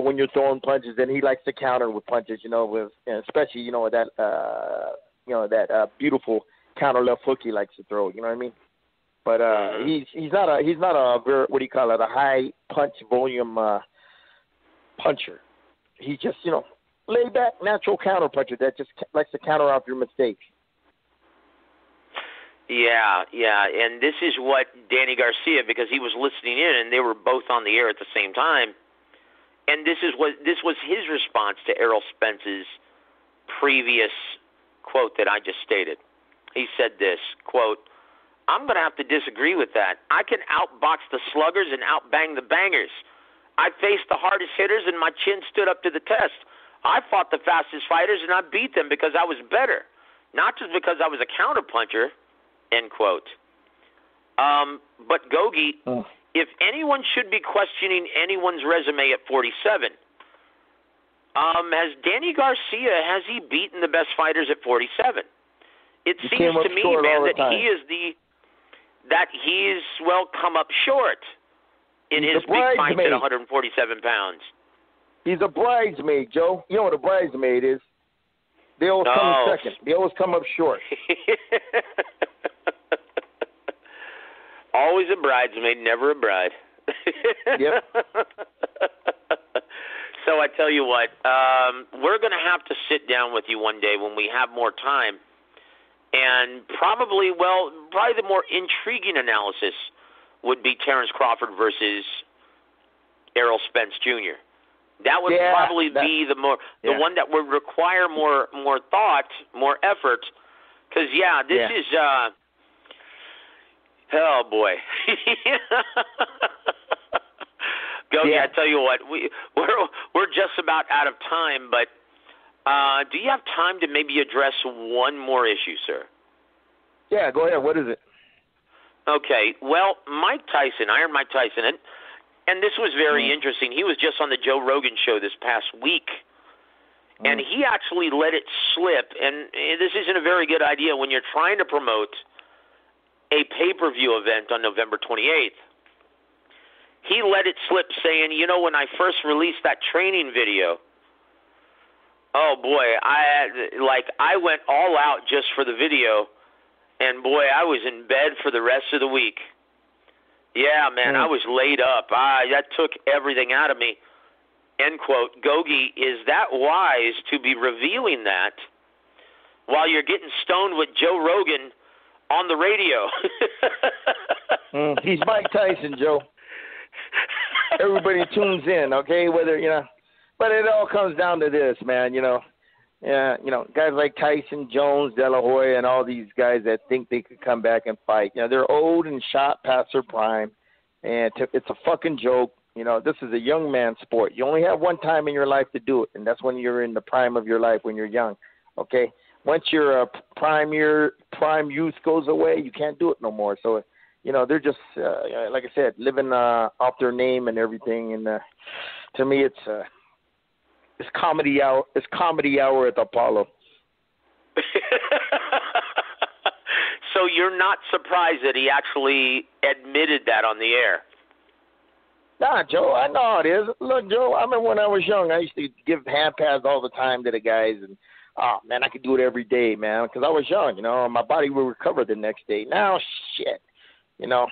when you're throwing punches, and he likes to counter with punches. Especially that beautiful counter left hook he likes to throw. You know what I mean? But he's not a a high punch volume puncher. He just laid back natural counter puncher that just likes to counter off your mistakes. Yeah, and this is what Danny Garcia, because he was listening in, and they were both on the air at the same time, and this was his response to Errol Spence's previous quote that I just stated. He said this, quote, "I'm going to have to disagree with that. I can outbox the sluggers and outbang the bangers. I faced the hardest hitters, and my chin stood up to the test. I fought the fastest fighters, and I beat them because I was better, not just because I was a counterpuncher." End quote. But Gogi, if anyone should be questioning anyone's resume at 47, has Danny Garcia, has he beaten the best fighters at 47? It seems to me, man, that he's come up short in his big fight at 147 pounds. He's a bridesmaid, Joe. You know what a bridesmaid is? They always come second. They always come up short. Always a bridesmaid, never a bride. Yep. So I tell you what, we're going to have to sit down with you one day when we have more time, and probably the more intriguing analysis would be Terence Crawford versus Errol Spence Jr. That would probably be the one that would require more thought, more effort, because this is. Oh, boy. Gogi, I tell you what, we're just about out of time, but do you have time to maybe address one more issue, sir? Yeah, go ahead. What is it? Okay. Well, Mike Tyson, Iron Mike Tyson, and this was very interesting. He was just on the Joe Rogan show this past week, and he actually let it slip, and this isn't a very good idea when you're trying to promote a pay-per-view event on November 28th. He let it slip, saying, when I first released that training video, oh boy, I went all out just for the video, and boy, I was in bed for the rest of the week. Yeah, man, I was laid up. That took everything out of me. End quote. Gogi, is that wise to be revealing that while you're getting stoned with Joe Rogan on the radio? He's Mike Tyson, Joe. Everybody tunes in, okay? Whether but it all comes down to this, man. Guys like Tyson, Jones, De La Hoya, and all these guys that think they could come back and fight. They're old and shot past their prime, and it's a fucking joke. You know, this is a young man's sport. You only have one time in your life to do it, and that's when you're in the prime of your life, when you're young, okay? Once your prime youth goes away, you can't do it no more. So, you know, they're just, like I said, living off their name and everything. And to me, it's comedy hour. It's comedy hour at the Apollo. So you're not surprised that he actually admitted that on the air? Nah, Joe, I know how it is. Look, Joe, I remember when I was young, I used to give hand pads all the time to the guys. And, oh, man, I could do it every day, man, because I was young, you know. My body will recover the next day. Now, shit, you know,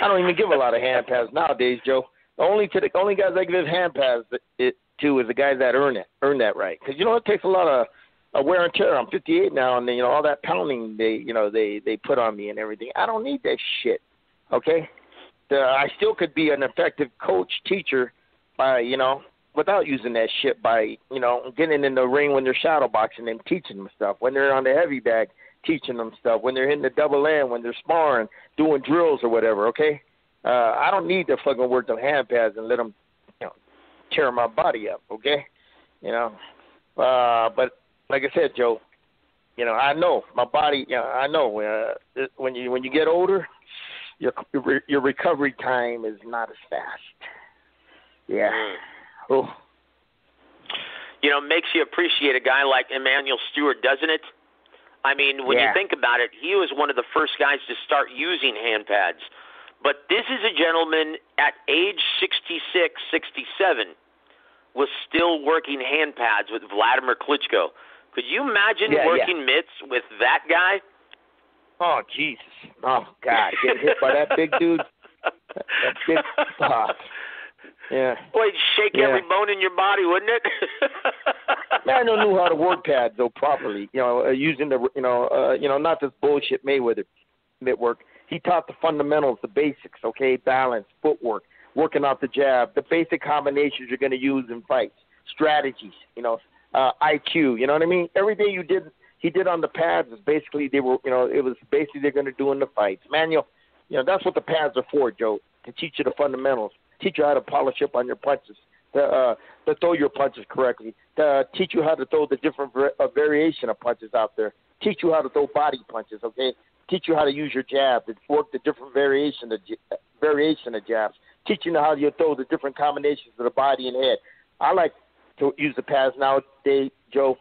I don't even give a lot of hand pads nowadays, Joe. The only guys I give hand pads to is the guys that earn that right. Because, you know, it takes a lot of wear and tear. I'm 58 now, and, you know, all that pounding they put on me and everything. I don't need that shit, okay? I still could be an effective coach, teacher, by, you know, without using that shit, by, you know, getting in the ring when they're shadow boxing and teaching them stuff. When they're on the heavy bag, teaching them stuff. When they're in the double end, when they're sparring, doing drills or whatever, okay? I don't need to fucking work them hand pads and let them, you know, tear my body up, okay? You know? But like I said, Joe, you know, I know my body, you know, I know when you get older, your recovery time is not as fast. Yeah. Oh. You know, makes you appreciate a guy like Emanuel Stewart, doesn't it? I mean, when you think about it, he was one of the first guys to start using hand pads. But this is a gentleman at age 66, 67, was still working hand pads with Vladimir Klitschko. Could you imagine working mitts with that guy? Oh, Jesus. Oh, God. Getting hit by that big dude. That big fuck. Yeah. Boy, it'd shake every bone in your body, wouldn't it? Man, I knew how to work pads, though, properly. You know, using the, not this bullshit Mayweather mitt work. He taught the fundamentals, the basics, okay? Balance, footwork, working off the jab, the basic combinations you're going to use in fights, strategies, you know, IQ, you know what I mean? Everything you did. He did on the pads is basically they're going to do in the fights. Manuel, you know, that's what the pads are for, Joe, to teach you the fundamentals, teach you how to polish up on your punches, to throw your punches correctly, to teach you how to throw the different variation of punches out there, teach you how to throw body punches, okay? Teach you how to use your jab, to work the different variation of jabs, teaching you how you throw the different combinations of the body and head. I like to use the pads nowadays, Joe,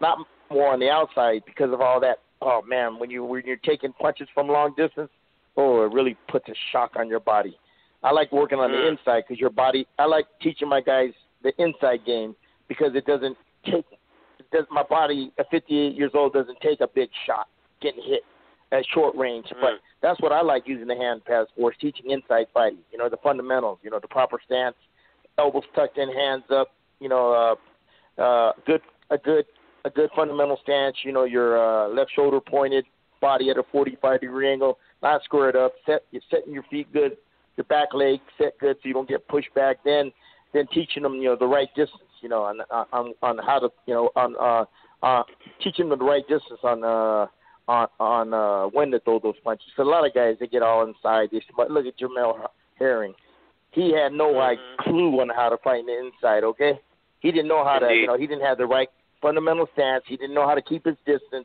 not more on the outside because of all that. Oh man, when you're taking punches from long distance, oh, it really puts a shock on your body. I like working on the inside because your body. I like teaching my guys the inside game because it doesn't take. My body at 58 years old doesn't take a big shot getting hit at short range. But that's what I like using the hand pads for, teaching inside fighting. You know, the fundamentals. You know, the proper stance, elbows tucked in, hands up. You know, a good fundamental stance, you know, your left shoulder pointed, body at a 45-degree angle, not squared up, you're setting your feet good, your back leg set good so you don't get pushed back, then teaching them, you know, the right distance, you know, on how to, you know, teaching them the right distance on when to throw those punches. So a lot of guys, they get all inside. But look at Jamel Herring. He had no clue on how to fight in the inside, okay? He didn't know how to, you know, he didn't have the right fundamental stance. He didn't know how to keep his distance.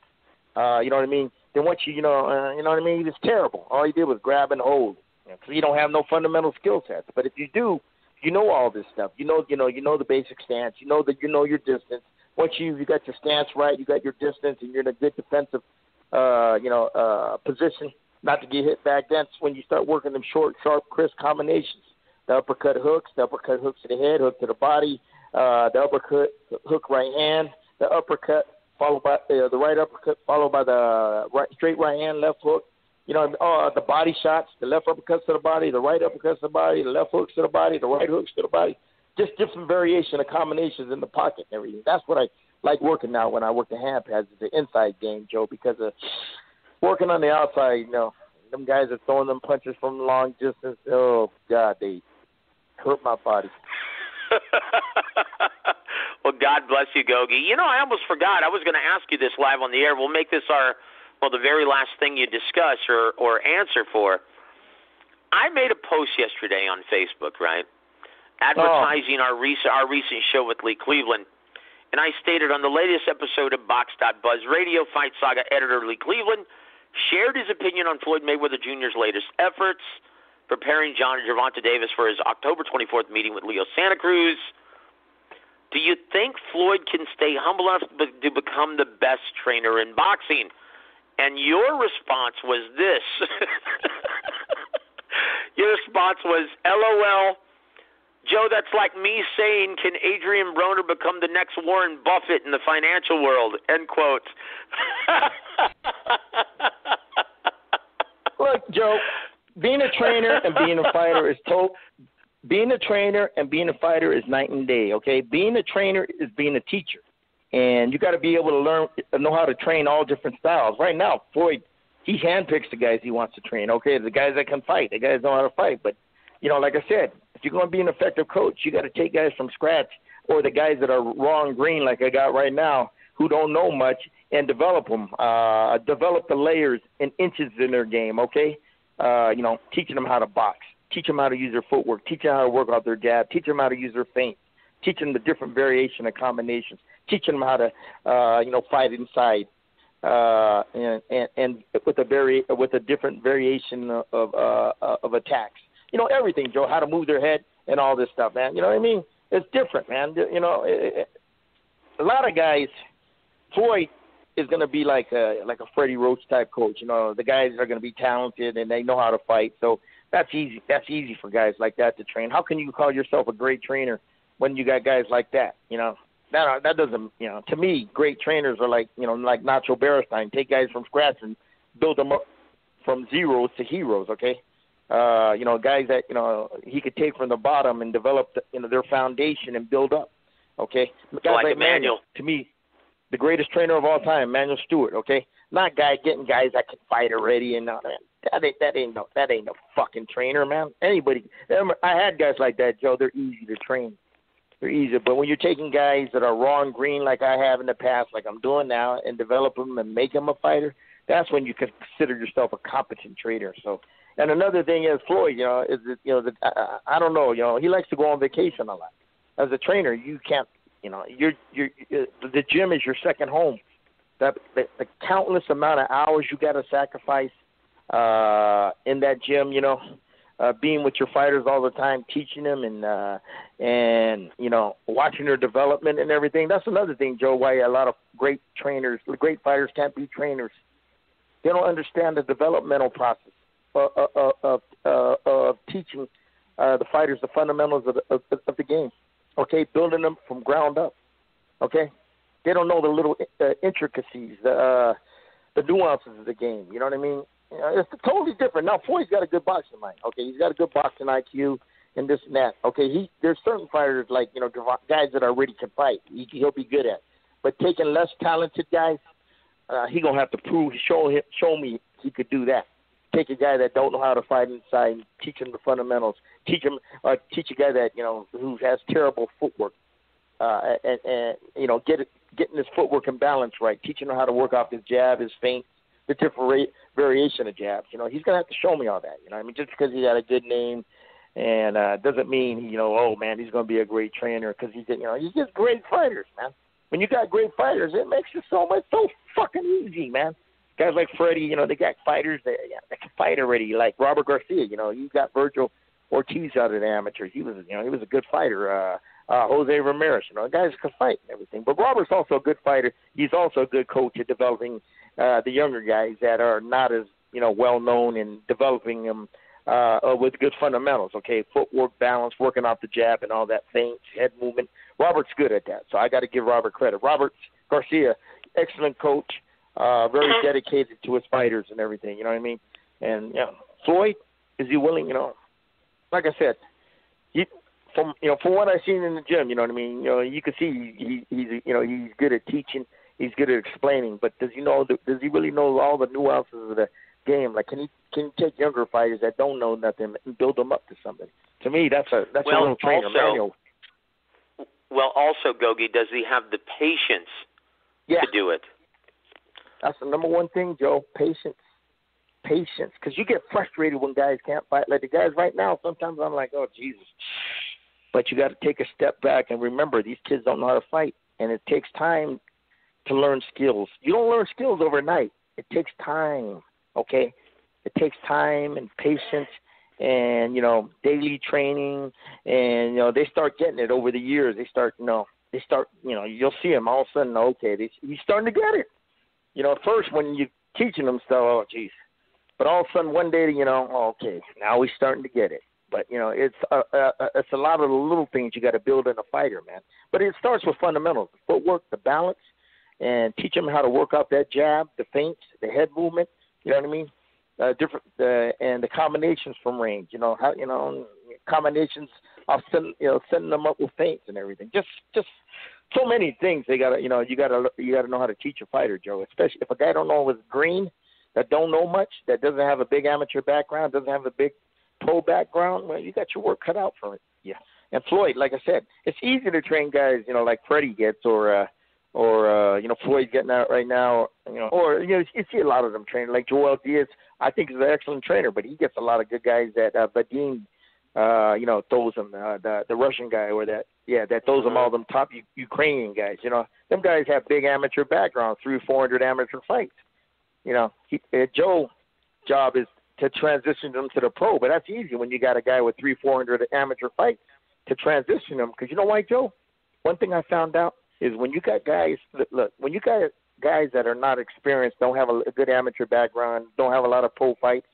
You know what I mean? Then once you know what I mean? He was terrible. All he did was grab and hold. Because you don't have no fundamental skill sets. But if you do, you know all this stuff. You know the basic stance. You know that you know your distance. Once you got your stance right, you got your distance, and you're in a good defensive, position not to get hit back. That's when you start working them short, sharp, crisp combinations. The uppercut hooks to the head, hook to the body, the uppercut hook right hand. The uppercut followed by the right uppercut, followed by the straight right hand, left hook. You know, the body shots, the left uppercuts to the body, the right uppercuts to the body, the left hooks to the body, the right hooks to the body. Just different variation of combinations in the pocket and everything. That's what I like working now when I work the hand pads, the inside game, Joe, because of working on the outside, you know, them guys are throwing them punches from long distance. Oh, God, they hurt my body. Well, God bless you, Gogi. You know, I almost forgot. I was going to ask you this live on the air. We'll make this the very last thing you discuss or answer for. I made a post yesterday on Facebook, right? advertising our recent show with Lee Cleveland, and I stated on the latest episode of Box.Buzz Radio, Fight Saga editor Lee Cleveland shared his opinion on Floyd Mayweather Jr.'s latest efforts, preparing Gervonta Davis for his October 24th meeting with Leo Santa Cruz. Do you think Floyd can stay humble enough to become the best trainer in boxing? And your response was this. Your response was, LOL, Joe, that's like me saying, can Adrian Broner become the next Warren Buffett in the financial world? End quote. Look, Joe, being a trainer and being a fighter is being a trainer and being a fighter is night and day, okay? Being a trainer is being a teacher. And you got to be able to learn, know how to train all different styles. Right now, Floyd, he handpicks the guys he wants to train, okay? The guys that can fight, the guys know how to fight. But, you know, like I said, if you're going to be an effective coach, you got to take guys from scratch or the guys that are raw and green like I got right now who don't know much and develop them, develop the layers and inches in their game, okay? You know, teaching them how to box, teach them how to use their footwork, teach them how to work out their jab, teach them how to use their feint, teach them the different variation and combinations, teach them how to, you know, fight inside and with a different variation of attacks. You know, everything, Joe, how to move their head and all this stuff, man. You know what I mean? It's different, man. You know, a lot of guys, Floyd is going to be like a Freddie Roach type coach. You know, the guys are going to be talented and they know how to fight. So that's easy. That's easy for guys like that to train. How can you call yourself a great trainer when you got guys like that? You know, that doesn't, you know, to me, great trainers are like, you know, like Nacho Beristain. Take guys from scratch and build them up from zeros to heroes, okay? You know, guys that, you know, he could take from the bottom and develop, you know, their foundation and build up, okay? Guys like Manuel, to me, the greatest trainer of all time, Manuel Stewart, okay? Not guy getting guys that can fight already and all that. That ain't no fucking trainer, man. Anybody, I had guys like that, Joe. They're easy to train. They're easy, but when you're taking guys that are raw and green like I have in the past, like I'm doing now, and develop them and make them a fighter, that's when you consider yourself a competent trainer. So. And another thing is Floyd, you know, is that, you know, I don't know, you know, he likes to go on vacation a lot. As a trainer, you can't, you know, the gym is your second home. The countless amount of hours you got to sacrifice in that gym, you know, being with your fighters all the time, teaching them and you know, watching their development and everything. That's another thing, Joe, why a lot of great fighters can't be trainers. They don't understand the developmental process. Of teaching the fighters the fundamentals of the game, okay, building them from ground up, okay. They don't know the little intricacies, the nuances of the game. You know what I mean? You know, it's totally different. Now, Floyd's got a good boxing mind, okay. He's got a good boxing IQ and this and that, okay. There's certain fighters like, you know, guys that already can fight. He'll be good at, but taking less talented guys, he gonna have to show me he could do that. Take a guy that don't know how to fight inside, teach him the fundamentals. Teach a guy that, you know, who has terrible footwork, and you know, getting his footwork and balance right. Teaching him how to work off his jab, his feint, the different variation of jabs. You know, he's gonna have to show me all that. You know, I mean, just because he got a good name, and doesn't mean, you know, oh man, he's gonna be a great trainer because he's, you know, he's just great fighters, man. When you got great fighters, it makes it so fucking easy, man. Guys like Freddie, you know, they got fighters that can fight already, like Robert Garcia. You know, you got Virgil Ortiz out of the amateurs. He was a good fighter. Jose Ramirez, you know, guys can fight and everything. But Robert's also a good fighter. He's also a good coach at developing the younger guys that are not as, you know, well known, and developing them with good fundamentals. Okay, footwork, balance, working off the jab, and all that things, head movement. Robert's good at that, so I got to give Robert credit. Robert Garcia, excellent coach. Very dedicated to his fighters and everything, you know what I mean? And, you know, Floyd, is he willing, you know, like I said, from what I've seen in the gym, you know what I mean? You know, you can see he's you know, he's good at teaching, he's good at explaining, but does he really know all the nuances of the game? Like, can he take younger fighters that don't know nothing and build them up to something? To me, that's a little trainer manual. Well, also, Gogi, does he have the patience to do it? That's the number one thing, Joe. Patience. Because you get frustrated when guys can't fight. Like the guys right now, sometimes I'm like, oh, Jesus. But you got to take a step back and remember, these kids don't know how to fight, and it takes time to learn skills. You don't learn skills overnight. It takes time, okay? It takes time and patience and, you know, daily training, and, you know, they start getting it over the years. They start, you know, you'll see them all of a sudden, okay, he's starting to get it. You know, at first when you're teaching them stuff, oh, geez. But all of a sudden one day, you know, oh, okay, now he's starting to get it. But, you know, it's a lot of the little things you got to build in a fighter, man. But it starts with fundamentals, the footwork, the balance, and teach them how to work out that jab, the feints, the head movement, you know what I mean? And the combinations from range, you know, how, you know, combinations of, you know, setting them up with feints and everything. Just so many things they gotta, you know, you gotta know how to teach a fighter, Joe. Especially if a guy don't know what's green, that don't know much, that doesn't have a big amateur background, doesn't have a big pro background. Well, you got your work cut out for it. Yeah. And Floyd, like I said, it's easy to train guys, you know, like Freddie gets or you know, Floyd's getting out right now, you know, or, you know, you see a lot of them training, like Joel Diaz, I think is an excellent trainer, but he gets a lot of good guys that Vadim, you know, throws them, the Russian guy or that, yeah, that throws them all them top Ukrainian guys, you know, them guys have big amateur backgrounds, 300-400 amateur fights, you know, Joe's job is to transition them to the pro, but that's easy when you got a guy with 300-400 amateur fights to transition them, because you know why, Joe? One thing I found out, is when you got guys, look, when you got guys that are not experienced, don't have a good amateur background, don't have a lot of pro fights,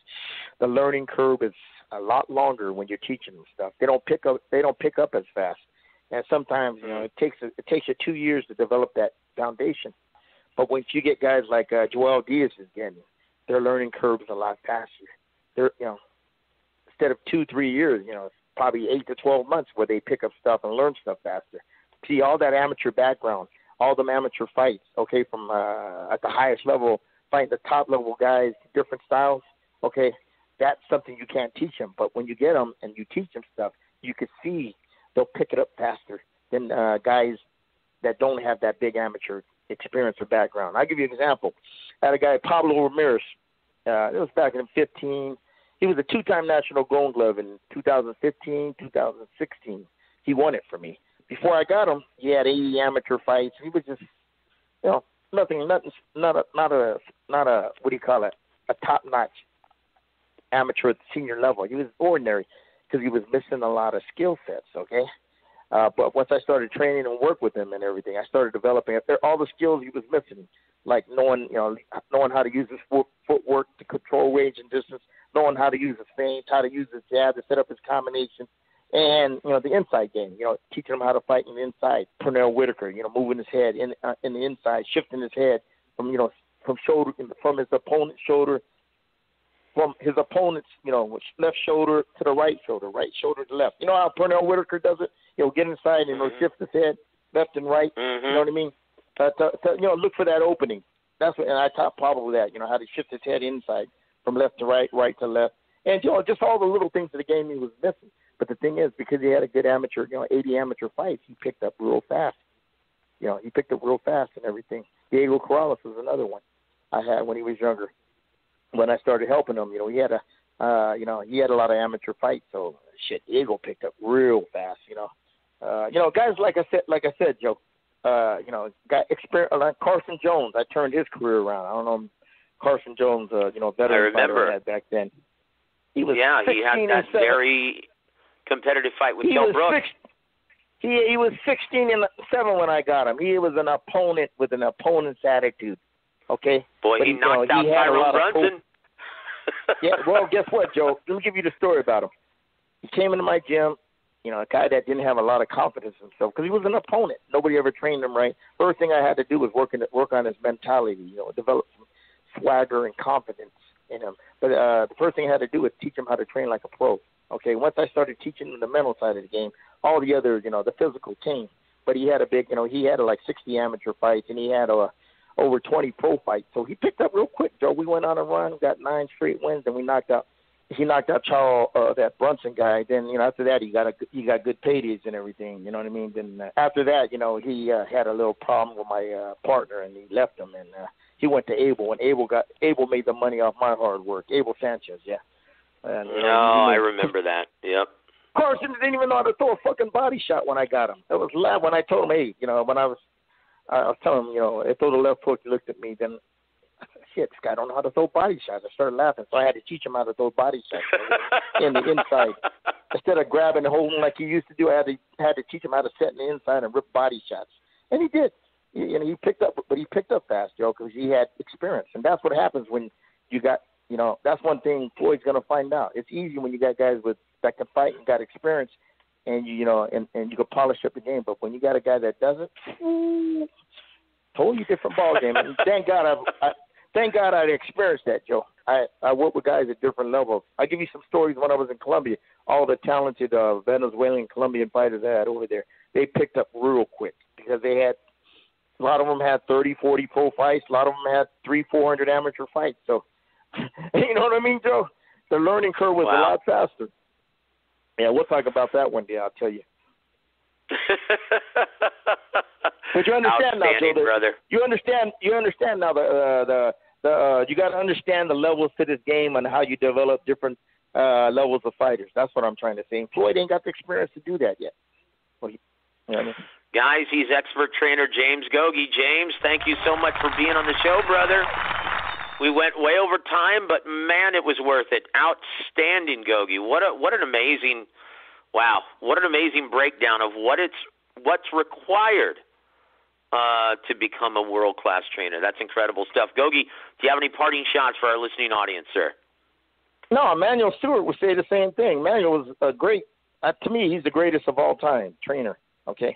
the learning curve is a lot longer when you're teaching them stuff. They don't pick up as fast. And sometimes, you know, it takes you 2 years to develop that foundation. But once you get guys like Joel Diaz is getting, their learning curve is a lot faster. They're, you know, instead of 2-3 years, you know, it's probably 8 to 12 months where they pick up stuff and learn stuff faster. See, all that amateur background, all them amateur fights, okay, from at the highest level, fighting the top-level guys, different styles, okay, that's something you can't teach them. But when you get them and you teach them stuff, you can see they'll pick it up faster than guys that don't have that big amateur experience or background. I'll give you an example. I had a guy, Pablo Ramirez. It was back in 2015. He was a two-time National Gold Glove in 2015, 2016. He won it for me. Before I got him, he had 80 amateur fights. He was just, you know, not a what do you call it, a top-notch amateur at the senior level. He was ordinary because he was missing a lot of skill sets, okay? But once I started training and work with him and everything, I started developing all the skills he was missing, like knowing how to use his footwork to control range and distance, knowing how to use his feints, how to use his jab to set up his combination. And, you know, the inside game, you know, teaching him how to fight in the inside. Pernell Whitaker, you know, moving his head in the inside, shifting his head from his opponent's, you know, left shoulder to the right shoulder to left. You know how Pernell Whitaker does it? You know, get inside and, you know, shift his head left and right. Mm-hmm. You know what I mean? You know, look for that opening. That's what, and I taught Pablo that, you know, how to shift his head inside from left to right, right to left. And, you know, just all the little things of the game he was missing. But the thing is, because he had a good amateur, you know, 80 amateur fights, he picked up real fast. You know, he picked up real fast and everything. Diego Corrales was another one I had when he was younger. When I started helping him, you know, he had a lot of amateur fights. So shit, Diego picked up real fast. You know, guys like I said, Joe, you know, got experience. Like Carson Jones, I turned his career around. I don't know, Carson Jones, you know, veteran fighter back then. He was 16 he had that very competitive fight with Kell Brook. He was 16-7 when I got him. He was an opponent with an opponent's attitude. Okay? Boy, but he knocked out Tyrone Brunson. Yeah, well, guess what, Joe? Let me give you the story about him. He came into my gym, you know, a guy that didn't have a lot of confidence in himself because he was an opponent. Nobody ever trained him right. First thing I had to do was work on his mentality, you know, develop some swagger and confidence in him. But the first thing I had to do was teach him how to train like a pro. Okay, once I started teaching him the mental side of the game, all the other, you know, the physical came. But he had a big, you know, he had like 60 amateur fights, and he had over 20 pro fights. So he picked up real quick, Joe. We went on a run, got 9 straight wins, and he knocked out Charles, that Brunson guy. Then, you know, after that, he got good paydays and everything, you know what I mean? Then after that, you know, he had a little problem with my partner, and he left him, and he went to Abel, and Abel made the money off my hard work. Abel Sanchez, yeah. And, I remember that. Yep. Carson didn't even know how to throw a fucking body shot when I got him. It was loud when I told him, hey, you know, when I was telling him, you know, if throw the left hook, he looked at me, then I said, shit, this guy don't know how to throw body shots. I started laughing, so I had to teach him how to throw body shots in the inside. Instead of grabbing and holding like he used to do, I had to teach him how to set in the inside and rip body shots. And he did. You know, he picked up, but he picked up fast, Joe, because he had experience. And that's what happens when you got, you know, that's one thing Floyd's going to find out. It's easy when you got guys with that can fight and got experience, and you know, and you can polish up the game. But when you got a guy that doesn't, totally different ball game. And thank God I experienced that, Joe. I work with guys at different levels. I give you some stories when I was in Colombia. All the talented Venezuelan, Colombian fighters I had over there, they picked up real quick because they had. A lot of them had 30, 40 pro fights. A lot of them had 300, 400 amateur fights. So, you know what I mean, Joe? The learning curve was a lot faster. Yeah, we'll talk about that one day, I'll tell you. But you understand now, Joe, brother. You understand now you got to understand the levels to this game and how you develop different levels of fighters. That's what I'm trying to say. And Floyd ain't got the experience to do that yet. Well, you know what I mean? Guys, he's expert trainer James Gogi. James, thank you so much for being on the show, brother. We went way over time, but, man, it was worth it. Outstanding, Gogi. What an amazing breakdown of what's required to become a world-class trainer. That's incredible stuff. Gogi, do you have any parting shots for our listening audience, sir? No, Emanuel Stewart would say the same thing. Emanuel was a great, to me, he's the greatest of all time trainer, okay?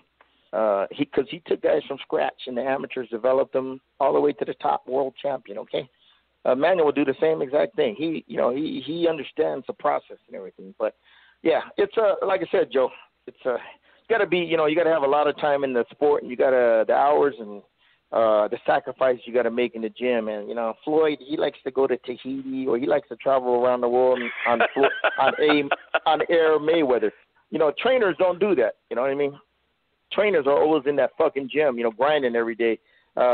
Because he took guys from scratch and the amateurs developed them all the way to the top world champion. Okay, Manuel will do the same exact thing. He understands the process and everything. But yeah, it's like I said, Joe, it's gotta be, you know, you gotta have a lot of time in the sport, and you gotta the hours and the sacrifice you gotta make in the gym. And you know, Floyd, he likes to go to Tahiti, or he likes to travel around the world on Air Mayweather. You know, trainers don't do that. You know what I mean? Trainers are always in that fucking gym, you know, grinding every day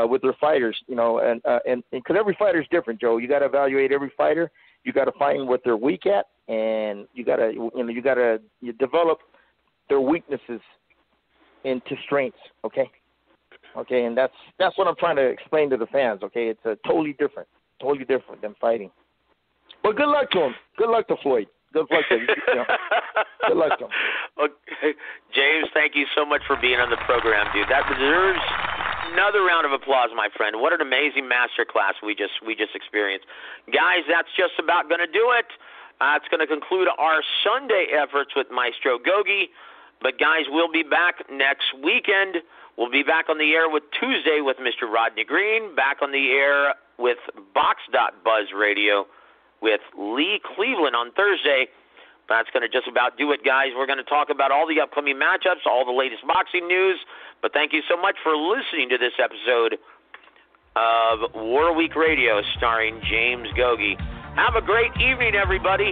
with their fighters, you know, and because every fighter's different, Joe. You got to evaluate every fighter. You got to find what they're weak at, and you develop their weaknesses into strengths. Okay, and that's what I'm trying to explain to the fans. Okay, it's totally different than fighting. But good luck to him. Good luck to Floyd. Good luck to him. Good luck to him. Okay. James, thank you so much for being on the program, dude. That deserves another round of applause, my friend. What an amazing masterclass we just experienced. Guys, that's just about going to do it. It's going to conclude our Sunday efforts with Maestro Gogi. But, guys, we'll be back next weekend. We'll be back on the air with Tuesday with Mr. Rodney Green, back on the air with Box.Buzz Radio, with Lee Cleveland on Thursday. That's going to just about do it, guys. We're going to talk about all the upcoming matchups, all the latest boxing news. But thank you so much for listening to this episode of War Week Radio starring James Gogi. Have a great evening, everybody.